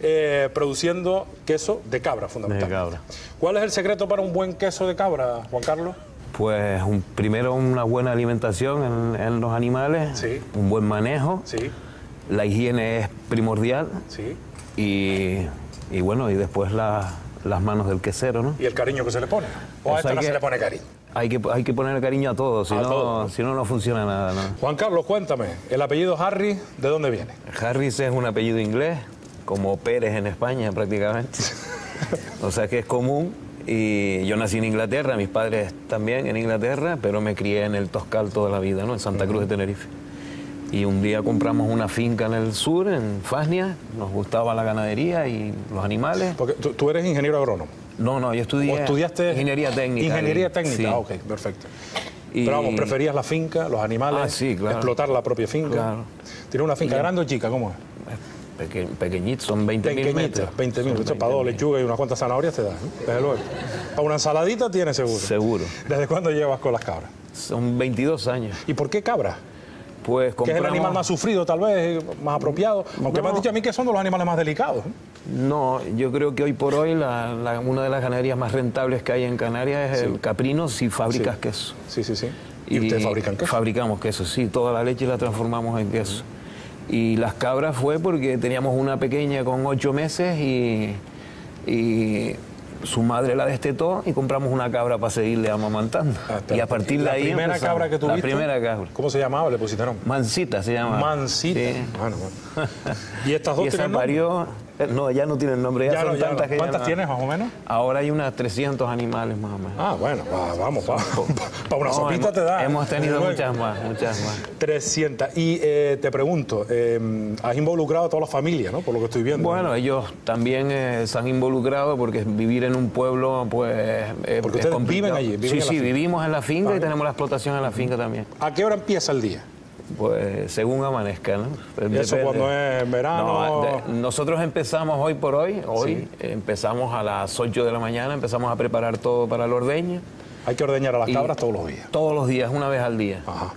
eh, produciendo queso de cabra, fundamentalmente. De cabra. ¿Cuál es el secreto para un buen queso de cabra, Juan Carlos? Pues un, primero una buena alimentación en, en los animales, sí. un buen manejo, sí. la higiene es primordial, sí. y, y bueno, y después la, las manos del quesero, ¿no? Y el cariño que se le pone, o a esto no se le pone cariño. Hay que, hay que poner cariño a todo, si no, si no, no funciona nada, ¿no? Juan Carlos, cuéntame, el apellido Harris, ¿de dónde viene? Harris es un apellido inglés, como Pérez en España prácticamente, o sea que es común. Y yo nací en Inglaterra, mis padres también en Inglaterra, pero me crié en el Toscal toda la vida, ¿no? En Santa Cruz de Tenerife. Y un día compramos una finca en el sur, en Fasnia, nos gustaba la ganadería y los animales. Porque tú, tú eres ingeniero agrónomo. No, no, yo estudié estudiaste ingeniería técnica. Ingeniería técnica, sí. Ah, ok, perfecto. Y... Pero vamos, ¿preferías la finca, los animales, ah, sí, claro. explotar la propia finca? Claro. ¿Tiene una finca y... grande o chica? ¿Cómo es? Peque, pequeñitos, son veinte mil metros. veinte mil, esto para dos lechugas y unas cuantas zanahorias te da, ¿eh? Desde luego. Para una ensaladita tienes seguro. Seguro. ¿Desde cuándo llevas con las cabras? Son veintidós años. ¿Y por qué cabras? Pues compramos... Que es el animal más sufrido, tal vez, más apropiado. Aunque no. me has dicho a mí que son de los animales más delicados. No, yo creo que hoy por hoy la, la, una de las ganaderías más rentables que hay en Canarias es sí. el caprino si fabricas sí. queso. Sí, sí, sí. ¿Y, ¿Y ustedes fabrican queso? Fabricamos queso, sí. Toda la leche la transformamos en queso. Y las cabras fue porque teníamos una pequeña con ocho meses y, y su madre la destetó y compramos una cabra para seguirle amamantando. Hasta y a partir de ahí... ¿La primera empezamos. cabra que tuviste? La primera cabra. ¿Cómo se llamaba? ¿Le pusieron? Mansita se llama. Mansita. Sí. Bueno, bueno. ¿Y estas dos y tienen esa parió... No, ya no tienen nombre. Ya ya son no, ya tantas no. que ¿Cuántas ya no... tienes más o menos? Ahora hay unas trescientos animales más o menos. Ah, bueno, va, vamos, va, para una no, sopita hemos, te da. Hemos tenido bueno. muchas más, muchas más. trescientas. Y eh, te pregunto, eh, has involucrado a toda la familia, ¿no? Por lo que estoy viendo. Bueno, ¿no? ellos también eh, se han involucrado porque vivir en un pueblo, pues... Eh, porque es ustedes complicado. viven allí. Viven sí, sí, finca. vivimos en la finca ah, y tenemos la explotación en la finca también. ¿A qué hora empieza el día? Pues según amanezca, ¿no? Depende. Eso cuando es verano. No, de, nosotros empezamos hoy por hoy, hoy sí. empezamos a las ocho de la mañana, empezamos a preparar todo para el ordeño. Hay que ordeñar a las cabras todos los días. Todos los días, una vez al día. Ajá.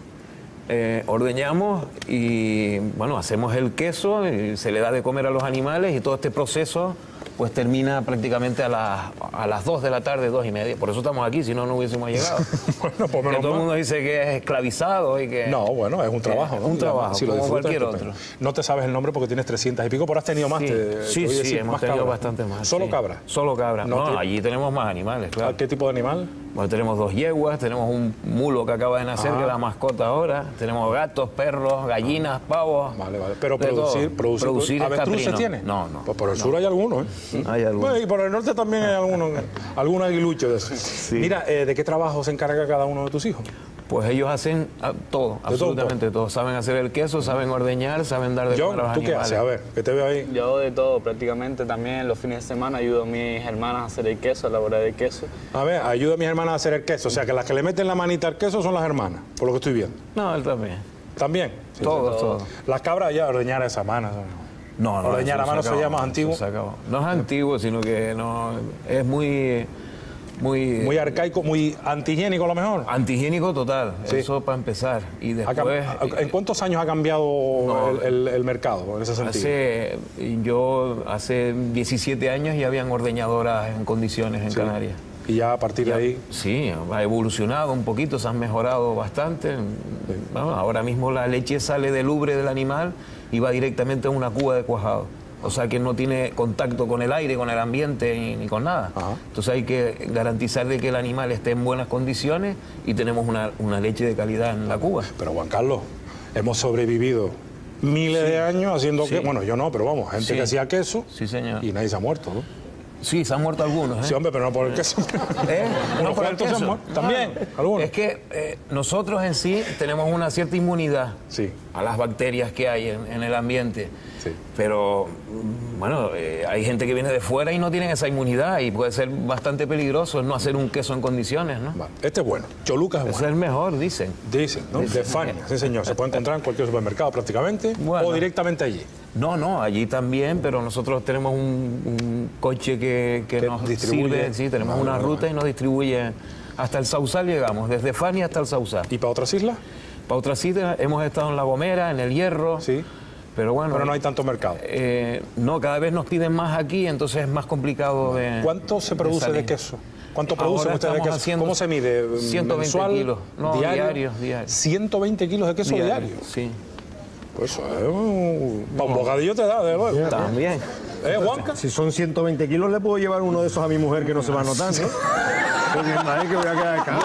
Eh, ordeñamos y bueno, hacemos el queso, y se le da de comer a los animales y todo este proceso pues termina prácticamente a las, a las dos de la tarde, dos y media. Por eso estamos aquí, si no, no hubiésemos llegado. Bueno, por menos todo el mundo dice que es esclavizado y que... No, bueno, es un trabajo. Es un ¿no? trabajo, si como lo cualquier otro. No te sabes el nombre porque tienes trescientas y pico, pero has tenido más. Sí, te, sí, te sí decir, hemos más tenido cabras. bastante más. ¿Solo sí. cabras? Solo cabras. No, no te... allí tenemos más animales, claro. ¿Qué tipo de animal? Bueno, tenemos dos yeguas, tenemos un mulo que acaba de nacer, ah. que es la mascota ahora. Tenemos gatos, perros, gallinas, pavos. Vale, vale. Pero producir... producir, producir ¿avestruces tiene? No, no. Pues por el no. sur hay algunos, ¿eh? Sí. Hay pues, y por el norte también hay algunos, algún aguilucho de eso. Sí. Mira, eh, ¿de qué trabajo se encarga cada uno de tus hijos? Pues ellos hacen todo, de absolutamente todo, todo. todo. Saben hacer el queso, saben ordeñar, saben dar de comer a los animales. ¿Tú qué haces? A ver, que te veo ahí. Yo de todo, prácticamente también los fines de semana ayudo a mis hermanas a hacer el queso, a elaborar el queso. A ver, ayudo a mis hermanas a hacer el queso. O sea, que las que le meten la manita al queso son las hermanas, por lo que estoy viendo. No, él también. ¿También? Sí, todos, todos. Todo. Las cabras ya ordeñar a esas manos. No, no. Ordeñar a mano se llama antiguo. Se no es antiguo, sino que no es muy... Muy, muy arcaico, muy antihigiénico a lo mejor. Antihigiénico total, sí. eso para empezar. Y después, ¿en cuántos años ha cambiado no, el, el, el mercado en ese sentido? Hace, yo hace diecisiete años ya habían ordeñadoras en condiciones en sí. Canarias. Y ya a partir ya, de ahí... Sí, ha evolucionado un poquito, se han mejorado bastante. Sí. Bueno, ahora mismo la leche sale del ubre del animal y va directamente a una cuba de cuajado. O sea que no tiene contacto con el aire, con el ambiente ni, ni con nada. Ajá. Entonces hay que garantizar de que el animal esté en buenas condiciones y tenemos una, una leche de calidad en la Cuba. Pero Juan Carlos, hemos sobrevivido miles sí. de años haciendo sí. queso. Bueno, yo no, pero vamos, gente sí. que hacía queso sí, señor. y nadie se ha muerto, ¿no? Sí, se han muerto algunos, ¿eh? Sí, hombre, pero no por el queso. ¿Eh? No por el queso. Se han muerto. También, no, algunos. Es que eh, nosotros en sí tenemos una cierta inmunidad sí. a las bacterias que hay en, en el ambiente. Sí. Pero, bueno, eh, hay gente que viene de fuera y no tienen esa inmunidad y puede ser bastante peligroso no hacer un queso en condiciones, ¿no? Vale. Este es bueno. Cholucas es, es bueno. Es el mejor, dicen. Dicen, ¿no? Dicen. De Fasnia, sí, señor. Se puede encontrar en cualquier supermercado prácticamente bueno. o directamente allí. No, no, allí también, pero nosotros tenemos un, un coche que, que nos distribuye. Sirve, sí, tenemos ah, una ruta bueno. y nos distribuye. Hasta el Sauzal llegamos, desde Fasnia hasta el Sauzal. ¿Y para otras islas? Para otras islas hemos estado en La Gomera, en El Hierro. Sí. Pero bueno... Pero no hay tanto mercado. Eh, no, cada vez nos piden más aquí, entonces es más complicado de... ¿Cuánto se produce de, de queso? ¿Cuánto producen ustedes de queso? ¿Cómo se mide? ciento veinte mensual, kilos. No, diario, diarios, diarios. ¿ciento veinte kilos de queso diario? diario. Sí. Pues eso es un... No. Un bocadillo te da, de luego. También. ¿Eh, Juanca? Si son ciento veinte kilos, le puedo llevar uno de esos a mi mujer que no se va a notar, ¿no? Porque imagínate que voy a quedar calvo.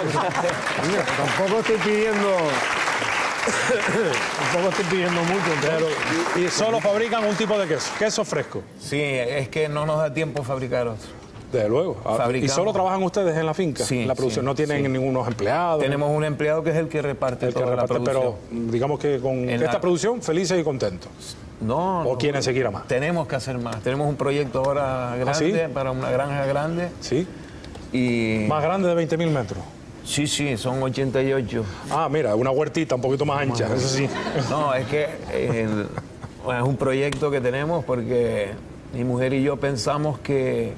Mira, tampoco estoy pidiendo... Tampoco estoy pidiendo mucho, pero y, y solo fabrican un tipo de queso, queso fresco. Sí, es que no nos da tiempo fabricar otro. Desde luego. Fabricamos. ¿Y solo trabajan ustedes en la finca? Sí. En la producción, sí, no tienen sí. ningunos empleados. Tenemos un empleado que es el que reparte el toda que reparte, la producción. Pero digamos que con en esta la... producción felices y contentos. No. ¿O no, quieren seguir a más? Tenemos que hacer más. Tenemos un proyecto ahora grande, ¿Ah, sí? para una granja grande. Sí. Y... Más grande de veinte mil metros. Sí, sí, son ochenta y ocho. Ah, mira, una huertita un poquito más ancha, eso sí. No, es que el, es un proyecto que tenemos porque mi mujer y yo pensamos que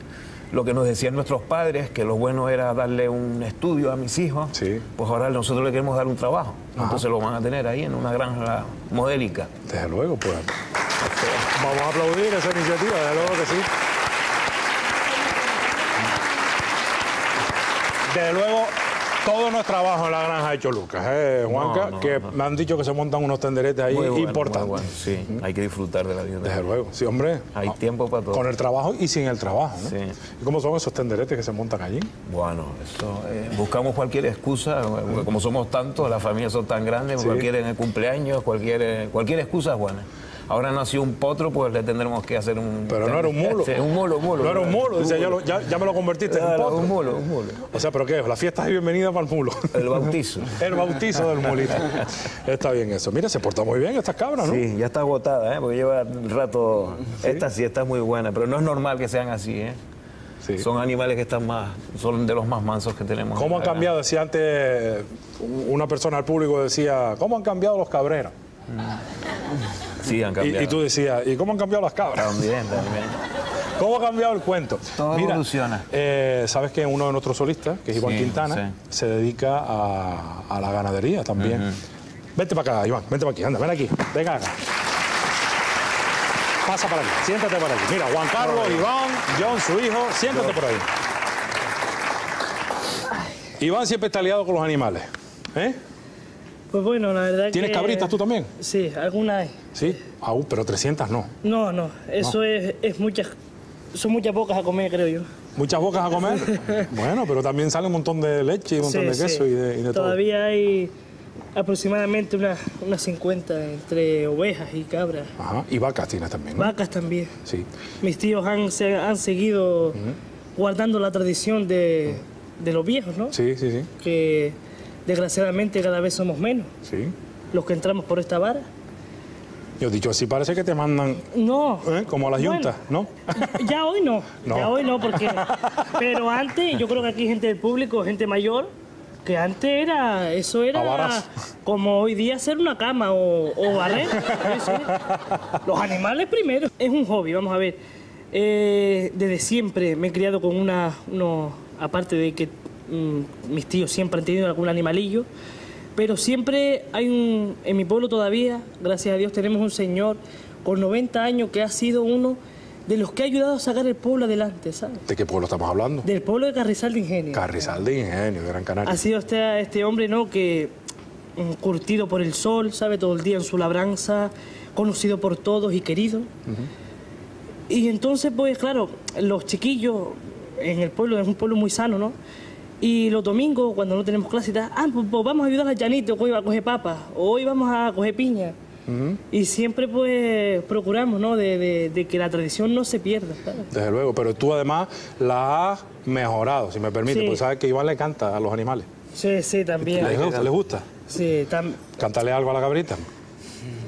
lo que nos decían nuestros padres, que lo bueno era darle un estudio a mis hijos, sí. pues ahora nosotros le queremos dar un trabajo. Ajá. Entonces lo van a tener ahí en una granja modélica. Desde luego, pues. Vamos a aplaudir esa iniciativa, desde luego que sí. Desde luego... Todo no es trabajo en la granja de Cholucas, ¿eh, Juanca? No, no, que no. Me han dicho que se montan unos tenderetes ahí bueno, importantes. Bueno, sí, hay que disfrutar de la vida. Desde luego, sí, hombre. Hay no, tiempo para todo. Con el trabajo y sin el trabajo, ¿no? Sí. ¿Y cómo son esos tenderetes que se montan allí? Bueno, eso, eh, buscamos cualquier excusa, como somos tantos, las familias son tan grandes, sí. Cualquier en el cumpleaños, cualquier, cualquier excusa es buena. Ahora nació un potro, pues le tendremos que hacer un... Pero no era un mulo. Un mulo, mulo. No era un mulo, dice, ya, lo, ya, ya me lo convertiste en un potro. Un mulo, un mulo. O sea, ¿pero qué es? La fiesta es bienvenida para el mulo. El bautizo. El bautizo del mulito. Está bien eso. Mira, se porta muy bien estas cabras, ¿no? Sí, ya está agotada, ¿eh? Porque lleva un rato... ¿Sí? Esta sí está muy buena, pero no es normal que sean así, ¿eh? Sí. Son animales que están más, son de los más mansos que tenemos. ¿Cómo han cambiado? Decía antes una persona al público, decía, ¿cómo han cambiado los cabreros? Sí, han cambiado. Y, y tú decías, ¿y cómo han cambiado las cabras? También, también. ¿Cómo ha cambiado el cuento? Todo Mira, evoluciona. Eh, Sabes que uno de nuestros solistas, que es Iván sí, Quintana, sí. se dedica a, a la ganadería también. Uh-huh. Vente para acá, Iván, vente para aquí, anda, ven aquí, venga acá. Pasa para aquí, siéntate para aquí. Mira, Juan Carlos, Iván, John, su hijo, siéntate Yo. por ahí. Ay. Iván siempre está liado con los animales, ¿eh? Pues bueno, la verdad ¿Tienes que... ¿Tienes cabritas tú también? Sí, alguna hay. ¿Sí? Ah, pero trescientas no. No, no. Eso no. es, es muchas... Son muchas bocas a comer, creo yo. ¿Muchas bocas a comer? Bueno, pero también sale un montón de leche y un montón sí, de queso sí. y, de, y de Todavía todo. Todavía hay aproximadamente unas, unas cincuenta entre ovejas y cabras. Ajá, y vacas tienes también, ¿no? Vacas también. Sí. Mis tíos han, se, han seguido uh-huh. guardando la tradición de, uh-huh. de los viejos, ¿no? Sí, sí, sí. Que... Desgraciadamente cada vez somos menos sí. los que entramos por esta vara. Yo dicho así parece que te mandan no ¿eh? como a las bueno, yuntas, ¿no? Ya hoy no, no, ya hoy no, porque... Pero antes, yo creo que aquí gente del público, gente mayor, que antes era, eso era como hoy día hacer una cama o, o barrer. Eso es. Los animales primero. Es un hobby, vamos a ver. Eh, desde siempre me he criado con una... Uno, aparte de que... Mis tíos siempre han tenido algún animalillo, pero siempre hay un... En mi pueblo todavía, gracias a Dios, tenemos un señor con noventa años que ha sido uno de los que ha ayudado a sacar el pueblo adelante, ¿sabes? ¿De qué pueblo estamos hablando? Del pueblo de Carrizal de Ingenio. Carrizal de Ingenio, de Gran Canaria. Ha sido este, este hombre, ¿no?, que curtido por el sol, ¿sabe? Todo el día en su labranza, conocido por todos y querido. Uh-huh. Y entonces, pues, claro, los chiquillos en el pueblo, es un pueblo muy sano, ¿no? Y los domingos, cuando no tenemos clase, ah, pues, pues vamos a ayudar a Janito, hoy va a coger papas, hoy vamos a coger piña. Uh-huh. Y siempre pues procuramos, ¿no?, de, de, de que la tradición no se pierda, ¿sabes? Desde luego, pero tú además la has mejorado, si me permite, sí. porque sabes que Iván le canta a los animales. Sí, sí, también. ¿Les gusta? ¿Les gusta? Sí, también. ¿Cántale algo a la cabrita?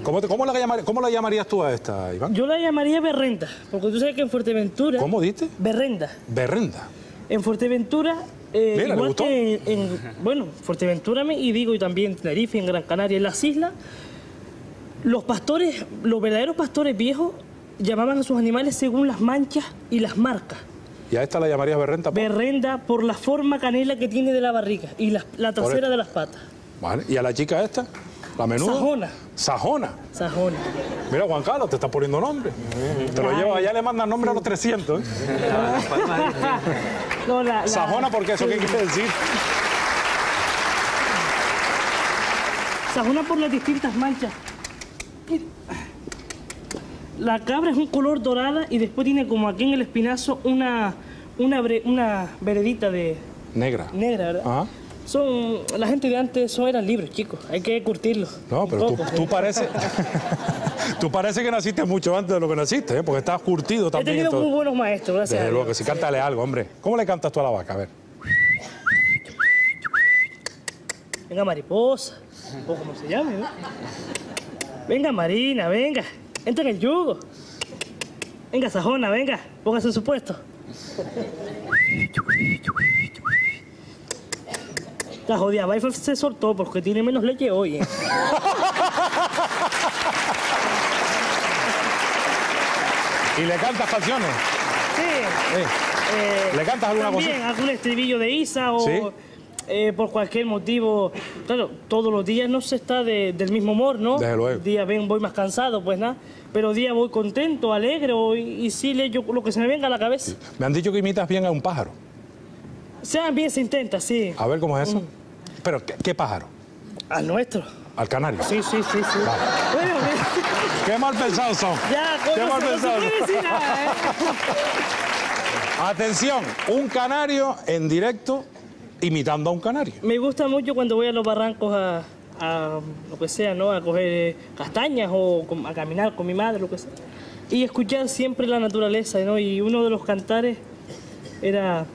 ¿Cómo, te, cómo, la llamarías, ¿Cómo la llamarías tú a esta, Iván? Yo la llamaría Berrenda, porque tú sabes que en Fuerteventura... ¿Cómo diste? Berrenda. Berrenda. En Fuerteventura... Eh, Mira, igual que en, en, bueno, Fuerteventura y digo, y también Tenerife, en Gran Canaria, en las islas, los pastores, los verdaderos pastores viejos, llamaban a sus animales según las manchas y las marcas. ¿Y a esta la llamarías Berrenda? ¿Por? Berrenda por la forma canela que tiene de la barriga y la, la trasera de las patas. Vale. ¿Y a la chica esta? ¿La menuda? Sajona. Sajona. Sajona. Mira, Juan Carlos, te está poniendo nombre. Mm-hmm. Te lo llevas allá, le mandan nombre a los trescientos. ¿Eh? No, la, la... Sajona, porque eso sí. ¿Qué quiere decir? Sajona por las distintas manchas. La cabra es un color dorada y después tiene como aquí en el espinazo una, una, bre, una veredita de... Negra. Negra, ¿verdad? Ajá. Son, la gente de antes, eso eran libros, chicos. Hay que curtirlos. No, pero poco, tú, ¿sí? tú parece... Tú parece que naciste mucho antes de lo que naciste, ¿eh? Porque estás curtido también. He tenido muy buenos maestros, gracias. Desde luego que sí, cántale algo, hombre. ¿Cómo le cantas tú a la vaca? A ver. Venga, mariposa. O como se llame, ¿no? Venga, Marina, venga. Entra en el yugo. Venga, Sajona, venga. Póngase en su puesto. La jodida Baifa se soltó porque tiene menos leche hoy, ¿eh? ¿Y le cantas canciones? Sí. Eh. Eh, ¿Le cantas alguna cosa? También, algún estribillo de Isa o... ¿Sí? Eh, por cualquier motivo... Claro, todos los días no se está de, del mismo humor, ¿no? Desde luego. Día ven, voy más cansado, pues nada. Pero día voy contento, alegre y, y sí leyo lo que se me venga a la cabeza. Sí. Me han dicho que imitas bien a un pájaro. O sea, bien se intenta, sí. A ver, ¿cómo es eso? Mm. ¿Pero qué, qué pájaro? Al nuestro. ¿Al canario? Sí, sí, sí, sí. Vale. Bueno, me... qué mal pensados son. Ya, ¿cómo qué mal pensados. Nada, ¿eh? Atención, un canario en directo imitando a un canario. Me gusta mucho cuando voy a los barrancos a, a lo que sea, ¿no? A coger castañas o a caminar con mi madre, lo que sea. Y escuchar siempre la naturaleza, ¿no? Y uno de los cantares era...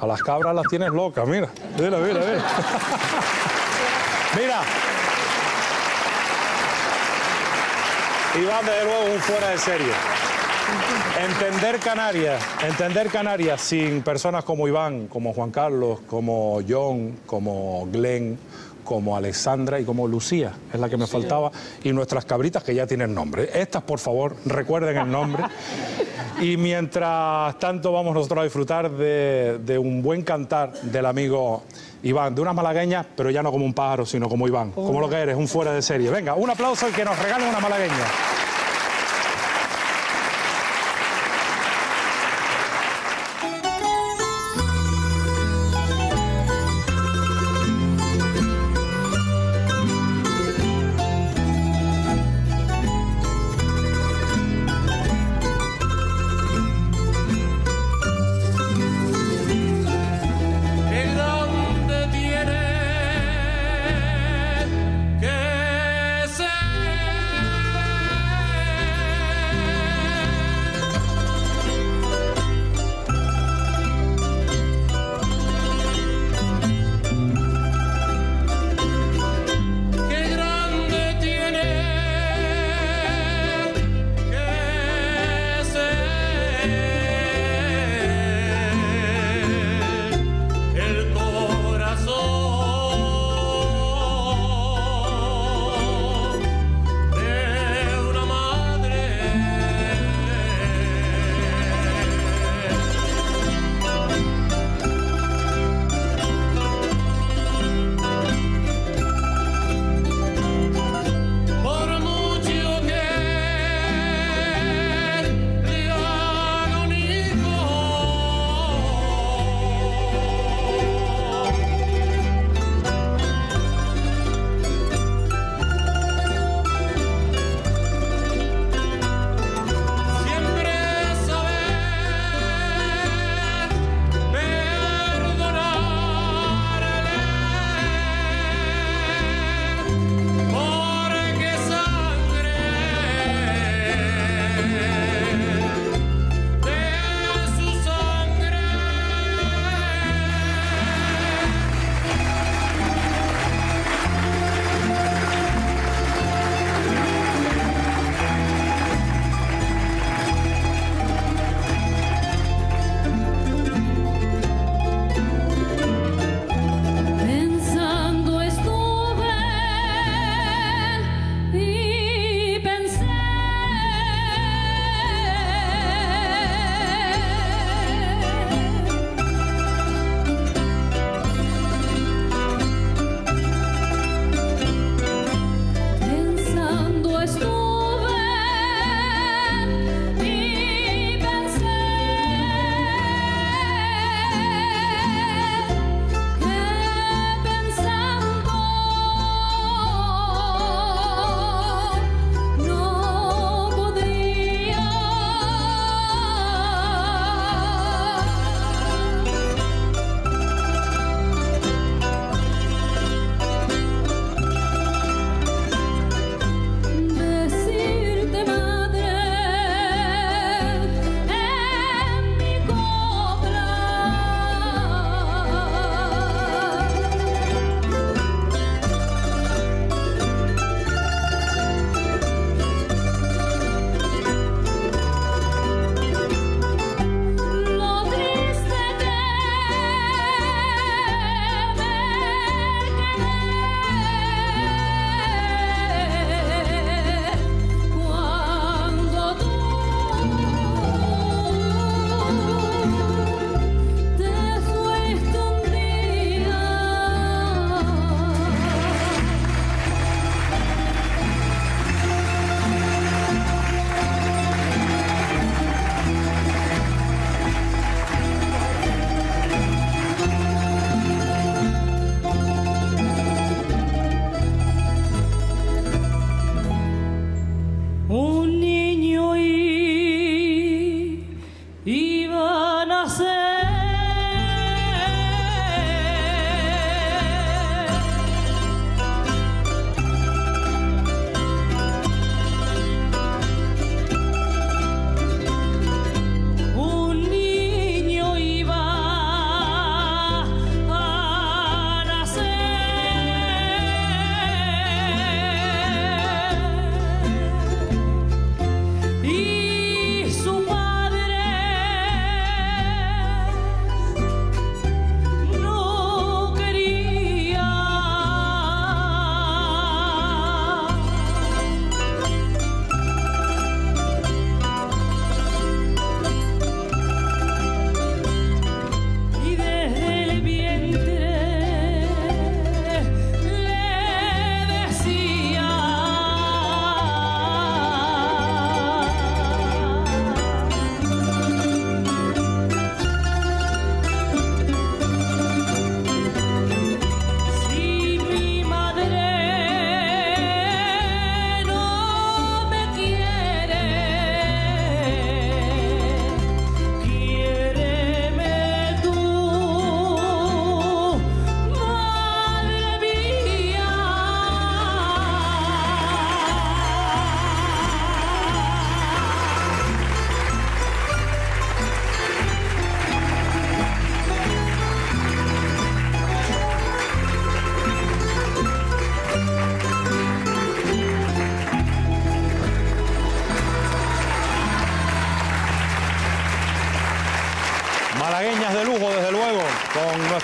A las cabras las tienes locas, mira. Mira, mira, mira. Mira. Iván, desde luego, es un fuera de serie. Entender Canarias, entender Canarias sin personas como Iván, como Juan Carlos, como John, como Glenn, como Alexandra y como Lucía, es la que me faltaba, y nuestras cabritas que ya tienen nombre. Estas, por favor, recuerden el nombre. Y mientras tanto vamos nosotros a disfrutar de, de un buen cantar del amigo Iván, de unas malagueñas, pero ya no como un pájaro, sino como Iván, oh, como lo que eres, un fuera de serie. Venga, un aplauso y que nos regalen una malagueña.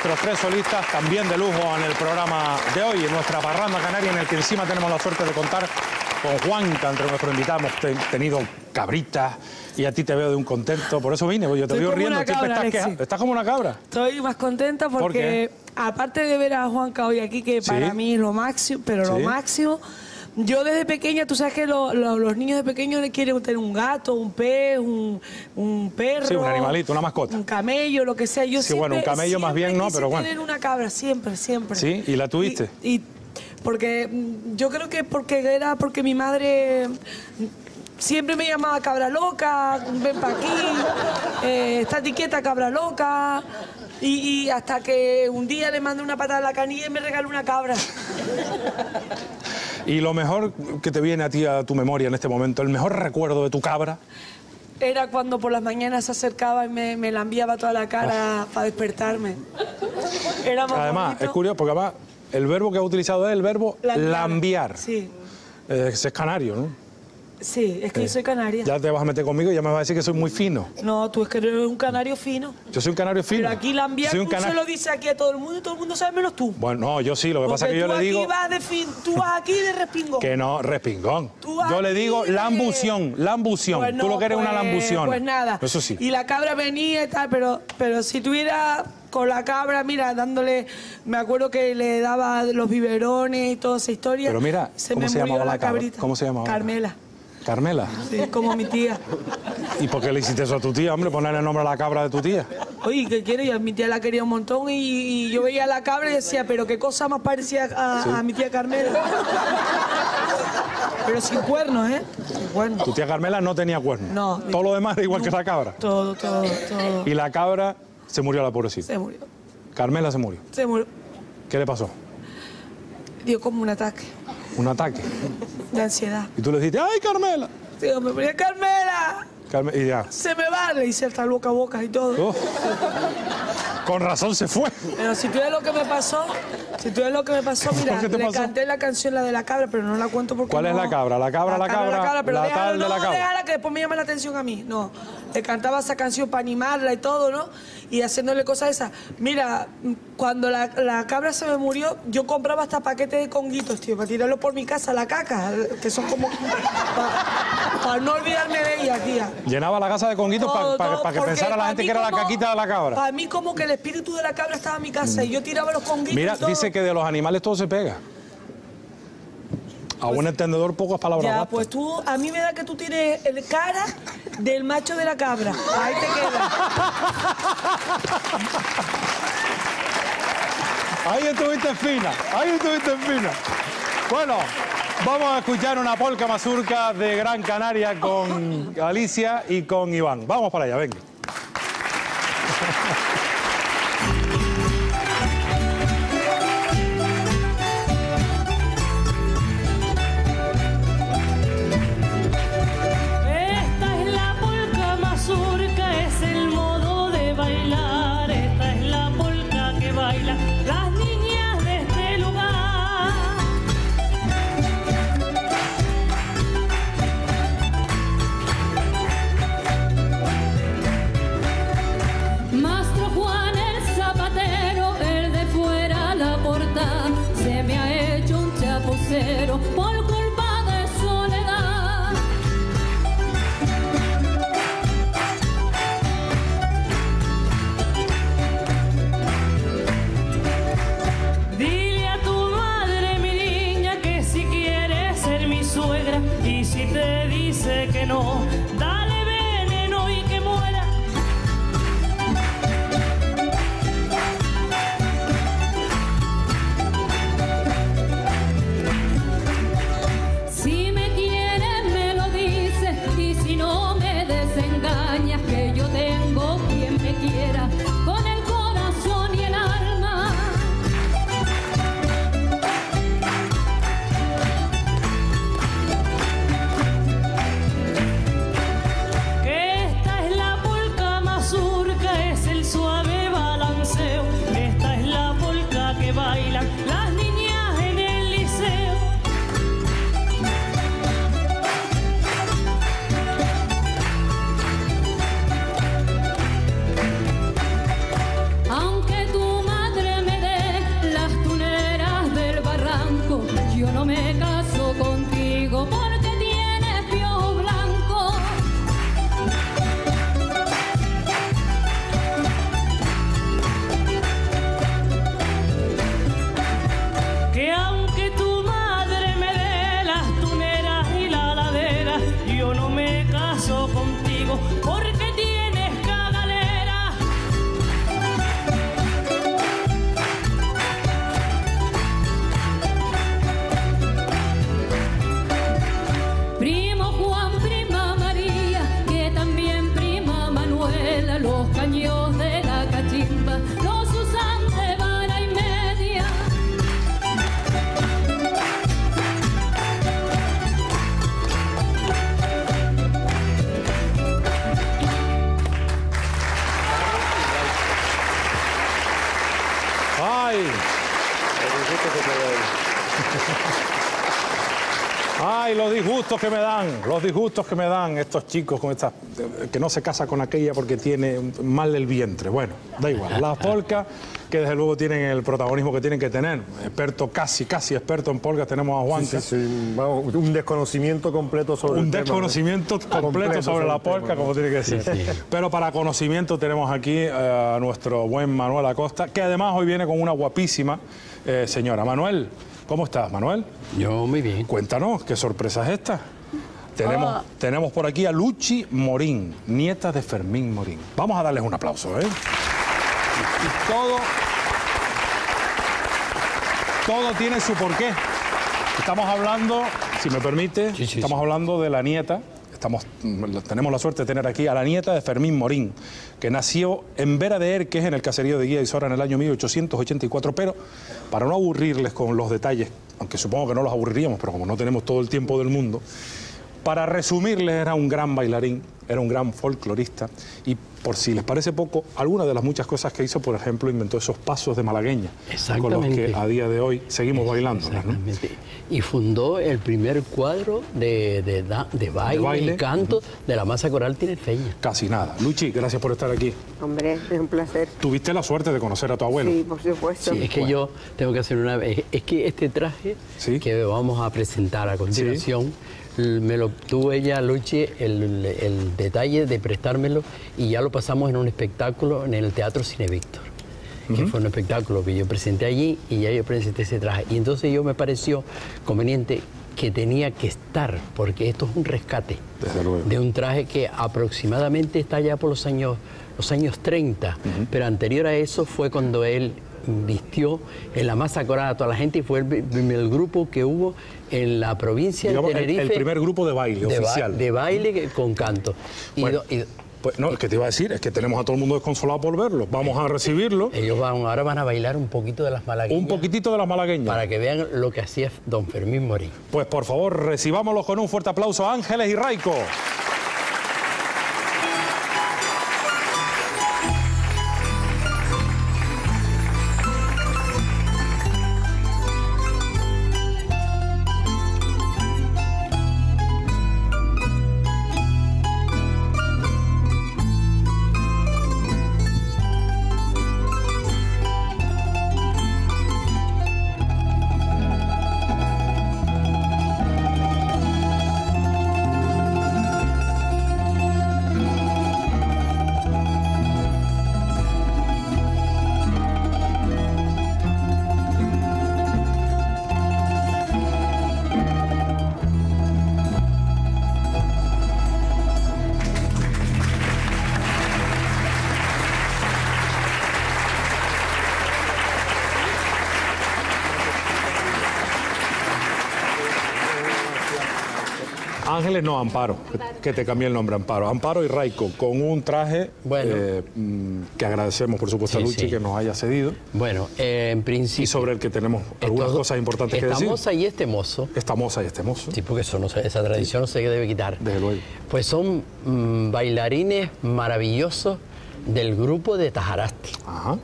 nuestros tres solistas también de lujo en el programa de hoy, en nuestra Parranda Canaria, en el que encima tenemos la suerte de contar con Juanca, entre nuestros invitados. Hemos tenido cabritas y a ti te veo de un contento, por eso vine, yo te estoy veo riendo, cabra, estás, queja... estás como una cabra. Estoy más contenta porque, ¿por aparte de ver a Juanca hoy aquí, que para sí. mí es lo máximo, pero sí. lo máximo... Yo desde pequeña, tú sabes que lo, lo, los niños de pequeños quieren tener un gato, un pez, un, un perro... Sí, un animalito, una mascota. Un camello, lo que sea. Yo sí, siempre, bueno, un camello más bien no, pero bueno. Tener una cabra, siempre, siempre. Sí, ¿y la tuviste? Y, y porque yo creo que porque era porque mi madre... Siempre me llamaba cabra loca, ven para aquí, eh, estate quieta cabra loca. Y, y hasta que un día le mandé una patada a la canilla y me regaló una cabra. ¿Y lo mejor que te viene a ti, a tu memoria en este momento, el mejor recuerdo de tu cabra? Era cuando por las mañanas se acercaba y me, me lambiaba toda la cara oh. para despertarme. Era más además, bonito. Es curioso porque además el verbo que ha utilizado es el verbo lambiar. lambiar. Sí. Eh, es canario, ¿no? Sí, es que eh, yo soy canaria. Ya te vas a meter conmigo y ya me vas a decir que soy muy fino. No, tú es que eres un canario fino. Yo soy un canario fino. Pero aquí lambiar tú se lo dice aquí a todo el mundo y todo el mundo sabe menos tú. Bueno, no, yo sí, lo que porque pasa es que yo le digo... Vas de fin, tú vas aquí de respingón. Que no, respingón. Yo le digo de... lambución, lambución. Pues no, tú lo que eres pues, una lambución. Pues nada. Eso sí. Y la cabra venía y tal, pero, pero si tuviera... Con la cabra, mira, dándole... Me acuerdo que le daba los biberones y toda esa historia. Pero mira, se ¿cómo me se llamaba la cabrita? Cabra? ¿Cómo se llamaba? Carmela. ¿Carmela? Sí, como mi tía. ¿Y por qué le hiciste eso a tu tía, hombre? Ponerle el nombre a la cabra de tu tía. Oye, ¿qué quiere? Yo a mi tía la quería un montón y, y yo veía a la cabra y decía, pero qué cosa más parecía a, sí. a mi tía Carmela. Pero sin cuernos, ¿eh? Sin cuernos. Tu tía Carmela no tenía cuernos. No. Todo lo demás era igual no, que la cabra. Todo, todo, todo. Y la cabra... Se murió la pobrecita. Se murió. Carmela se murió. Se murió. ¿Qué le pasó? Dio como un ataque. ¿Un ataque? De ansiedad. Y tú le dijiste, ¡ay, Carmela! Digo, me ponía Carmela. Carme y ya. Se me va, le hice hasta boca a boca y todo. Oh. Con razón se fue. Pero si tú ves lo que me pasó, si tú ves lo que me pasó, mira, le pasó? canté la canción, la de la cabra, pero no la cuento porque ¿Cuál no... es la cabra? La cabra, la, la cabra, cabra, la cabra, pero la déjala, no, la cabra. déjala que después me llama la atención a mí. No, le cantaba esa canción para animarla y todo, ¿no? Y haciéndole cosas esas. Mira, cuando la, la cabra se me murió, yo compraba hasta paquetes de conguitos, tío, para tirarlo por mi casa, la caca, que son como... para pa no olvidarme de ella, tía. Llenaba la casa de conguitos para pa, pa que pensara la gente que era como, la caquita de la cabra. Para mí como que el espíritu de la cabra estaba en mi casa y yo tiraba los conguitos. Mira, y todo. Dice que de los animales todo se pega. A pues, un entendedor pocas palabras. Ya, bastan. Pues tú, a mí me da que tú tienes el cara del macho de la cabra. Ahí te queda. Ahí estuviste fina, ahí estuviste fina. Bueno, vamos a escuchar una polca mazurca de Gran Canaria con Alicia y con Iván. Vamos para allá, venga. no me caso contigo porque tienes piojo blanco. Que aunque tu madre me dé las tuneras y la ladera, yo no me caso contigo porque ay, los disgustos que me dan, los disgustos que me dan estos chicos con estas, que no se casa con aquella porque tiene mal el vientre. Bueno, da igual. Las polcas, que desde luego tienen el protagonismo que tienen que tener. Experto, casi, casi experto en polcas, tenemos a Juanca. Sí, sí, sí. Vamos, un desconocimiento completo sobre un el desconocimiento tema, ¿no? completo, completo sobre, sobre la polca, tema, ¿no? como tiene que decir. Sí, sí. Pero para conocimiento tenemos aquí a nuestro buen Manuel Acosta, que además hoy viene con una guapísima eh, señora. Manuel, ¿cómo estás, Manuel? Yo muy bien. Cuéntanos, ¿qué sorpresa es esta? Tenemos, ah. tenemos por aquí a Luchi Morín, nieta de Fermín Morín. Vamos a darles un aplauso, ¿eh? Y todo, todo tiene su porqué. Estamos hablando, si me permite, sí, sí, sí. estamos hablando de la nieta. Estamos, tenemos la suerte de tener aquí a la nieta de Fermín Morín, que nació en Vera de Erques, en el caserío de Guía y Sora, en el año mil ochocientos ochenta y cuatro, pero para no aburrirles con los detalles, aunque supongo que no los aburriríamos, pero como no tenemos todo el tiempo del mundo, para resumirles, era un gran bailarín, era un gran folclorista, y por si les parece poco, alguna de las muchas cosas que hizo, por ejemplo, inventó esos pasos de malagueña, con los que a día de hoy seguimos bailando, ¿no? Y fundó el primer cuadro de, de, de, baile, de baile y canto uh -huh. de la masa coral tinerfeña. Casi nada. Luchi, gracias por estar aquí. Hombre, es un placer. ¿Tuviste la suerte de conocer a tu abuelo? Sí, por supuesto. Sí, es que bueno. yo tengo que hacer una... Es, es que este traje ¿Sí? que vamos a presentar a continuación... ¿Sí? Me lo tuvo ella, Luchi, el, el detalle de prestármelo y ya lo pasamos en un espectáculo en el Teatro Cine Víctor, uh-huh. que fue un espectáculo que yo presenté allí y ya yo presenté ese traje. Y entonces yo me pareció conveniente que tenía que estar, porque esto es un rescate de un traje que aproximadamente está ya por los años, los años treinta, uh-huh. pero anterior a eso fue cuando él... vistió en la masa coral a toda la gente y fue el, el grupo que hubo en la provincia Digamos, de Tenerife. El, el primer grupo de baile de oficial. Ba de baile que, con canto. Y bueno, do, y, pues no, es que te iba a decir, es que tenemos a todo el mundo desconsolado por verlo. Vamos a recibirlo. Ellos van, ahora van a bailar un poquito de las malagueñas. Un poquitito de las malagueñas. Para que vean lo que hacía don Fermín Morín. Pues por favor, recibámoslo con un fuerte aplauso a Ángeles y Raico. Ángeles no, Amparo, que te cambié el nombre, Amparo. Amparo y Raico, con un traje bueno, eh, que agradecemos, por supuesto, sí, a Luchi sí. que nos haya cedido. Bueno, eh, en principio... Y sobre el que tenemos algunas estos, cosas importantes que decir. Esta moza y este mozo. Esta moza y este mozo. Sí, porque eso no, esa tradición sí. no se debe quitar. Desde luego. Pues son mmm, bailarines maravillosos del grupo de Tajarasti. Ajá.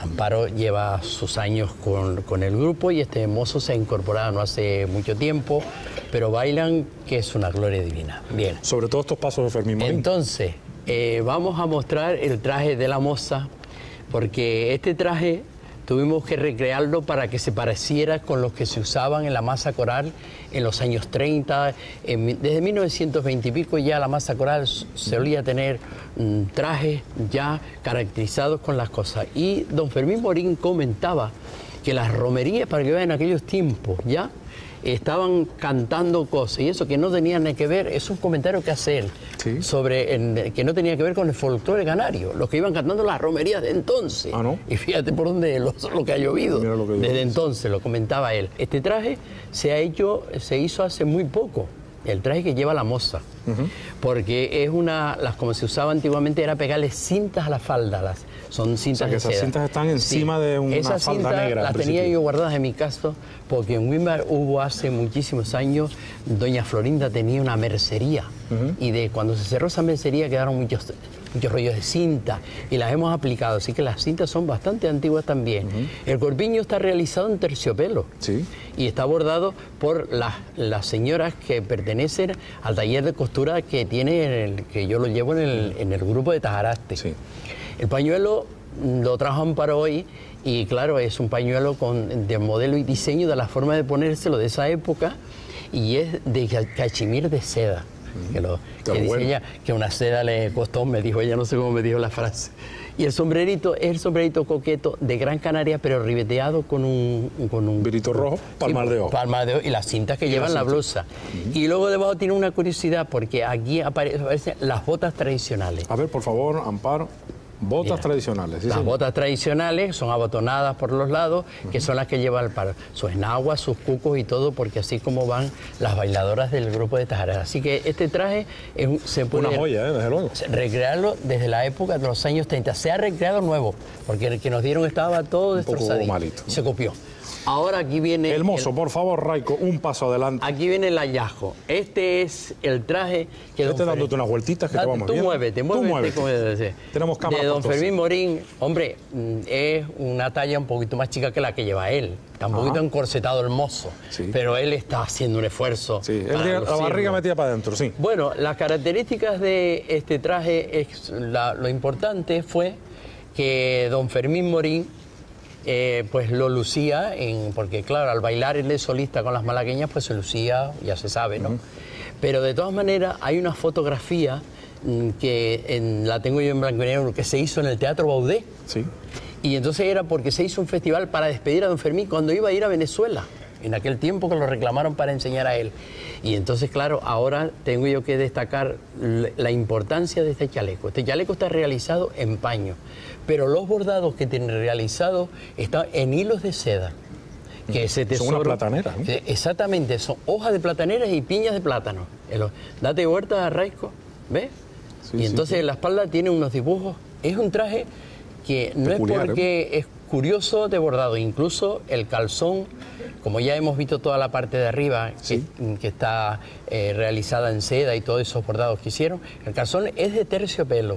Amparo lleva sus años con, con el grupo y este mozo se ha incorporado no hace mucho tiempo, pero bailan que es una gloria divina. Bien. Sobre todo estos pasos de Fermín Morín. Entonces, eh, vamos a mostrar el traje de la moza, porque este traje tuvimos que recrearlo para que se pareciera con los que se usaban en la masa coral en los años treinta. En, desde mil novecientos veinte y pico ya la masa coral solía tener mmm, trajes ya caracterizados con las cosas. Y don Fermín Morín comentaba que las romerías, para que vean en aquellos tiempos ya, estaban cantando cosas y eso que no tenía nada que ver, es un comentario que hace él, ¿sí?, sobre en, que no tenía que ver con el folclore canario, los que iban cantando las romerías de entonces. ¿Ah, no? Y fíjate por dónde lo, lo que ha llovido lo que desde entonces, lo comentaba él. Este traje se ha hecho, se hizo hace muy poco, el traje que lleva la moza, uh-huh, porque es una, las como se usaba antiguamente era pegarle cintas a la falda, las son cintas, o sea, que esas seda. Cintas están encima, sí, de una esa falda cinta negra. Las tenía yo guardadas en mi casa porque en Wimbar hubo hace muchísimos años, doña Florinda tenía una mercería, uh-huh, y de cuando se cerró esa mercería quedaron muchos, muchos rollos de cinta y las hemos aplicado, así que las cintas son bastante antiguas también. Uh-huh. El corpiño está realizado en terciopelo, ¿sí?, y está bordado por las, las señoras que pertenecen al taller de costura que tiene el, que yo lo llevo en el, en el grupo de Tajaraste. Sí. El pañuelo lo trajo Amparo hoy y claro, es un pañuelo con, de modelo y diseño de la forma de ponérselo de esa época y es de cachemir de seda. Que, lo, que dice bueno. ella, que una seda le costó, me dijo ella, no sé cómo me dijo la frase. Y el sombrerito es el sombrerito coqueto de Gran Canaria, pero ribeteado con un... Con un virito rojo, palmar de ojo. Palmar de ojo y las cintas que y llevan la, cinta. la blusa. Uh-huh. Y luego debajo tiene una curiosidad, porque aquí apare, aparecen las botas tradicionales. A ver, por favor, Amparo. Botas Mira, tradicionales. ¿Sí, las señor? Botas tradicionales son abotonadas por los lados, uh-huh, que son las que lleva el paro. Sus enaguas, sus cucos y todo, porque así como van las bailadoras del grupo de Tajaras. Así que este traje es, se puede... Una joya, ¿eh? Desde luego. Recrearlo desde la época de los años treinta. Se ha recreado nuevo, porque el que nos dieron estaba todo destrozado. Se copió. Ahora aquí viene... El mozo, el... por favor, Raico, un paso adelante. Aquí viene el hallazgo. Este es el traje que... Este dándote unas vueltitas que Date, te vamos tú bien. Muévete, muévete, tú muévete, muévete. Tenemos cámara. De don Fermín Morín, hombre, es una talla un poquito más chica que la que lleva él. Tampoco está encorsetado el mozo, sí, pero él está haciendo un esfuerzo. Sí, él tiene la barriga metida para adentro, sí. Bueno, las características de este traje, es la, lo importante fue que don Fermín Morín, Eh, pues lo lucía, en, porque claro, al bailar él de solista con las malagueñas, pues se lucía, ya se sabe, ¿no? Uh-huh. Pero de todas maneras hay una fotografía mmm, que en, la tengo yo en blanco y negro, que se hizo en el Teatro Baudé. Sí. Y entonces era porque se hizo un festival para despedir a don Fermín cuando iba a ir a Venezuela, en aquel tiempo que lo reclamaron para enseñar a él. Y entonces, claro, ahora tengo yo que destacar la importancia de este chaleco. Este chaleco está realizado en paño, pero los bordados que tienen realizados están en hilos de seda. Que ese tesoro, son una platanera, ¿eh? Exactamente, son hojas de plataneras y piñas de plátano. Date vuelta a Raico, ¿ves? Sí, y entonces sí, sí. La espalda tiene unos dibujos. Es un traje que no peculiar, es porque ¿eh? Es curioso de bordado, incluso el calzón, como ya hemos visto toda la parte de arriba, sí, que, que está eh, realizada en seda y todos esos bordados que hicieron, el calzón es de terciopelo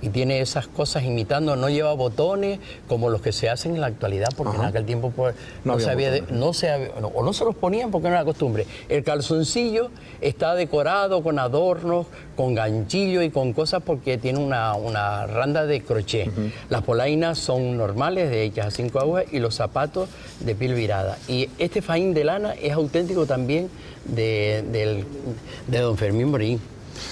y tiene esas cosas imitando, no lleva botones como los que se hacen en la actualidad, porque ajá, en aquel tiempo pues, no, no, se había de, no se había, no, o no se los ponían porque no era costumbre. El calzoncillo está decorado con adornos, con ganchillo y con cosas porque tiene una, una randa de crochet. Uh-huh. Las polainas son normales, de hechas a cinco agujas, y los zapatos de piel virada. Y este fajín de lana es auténtico también de, del, de don Fermín Morín.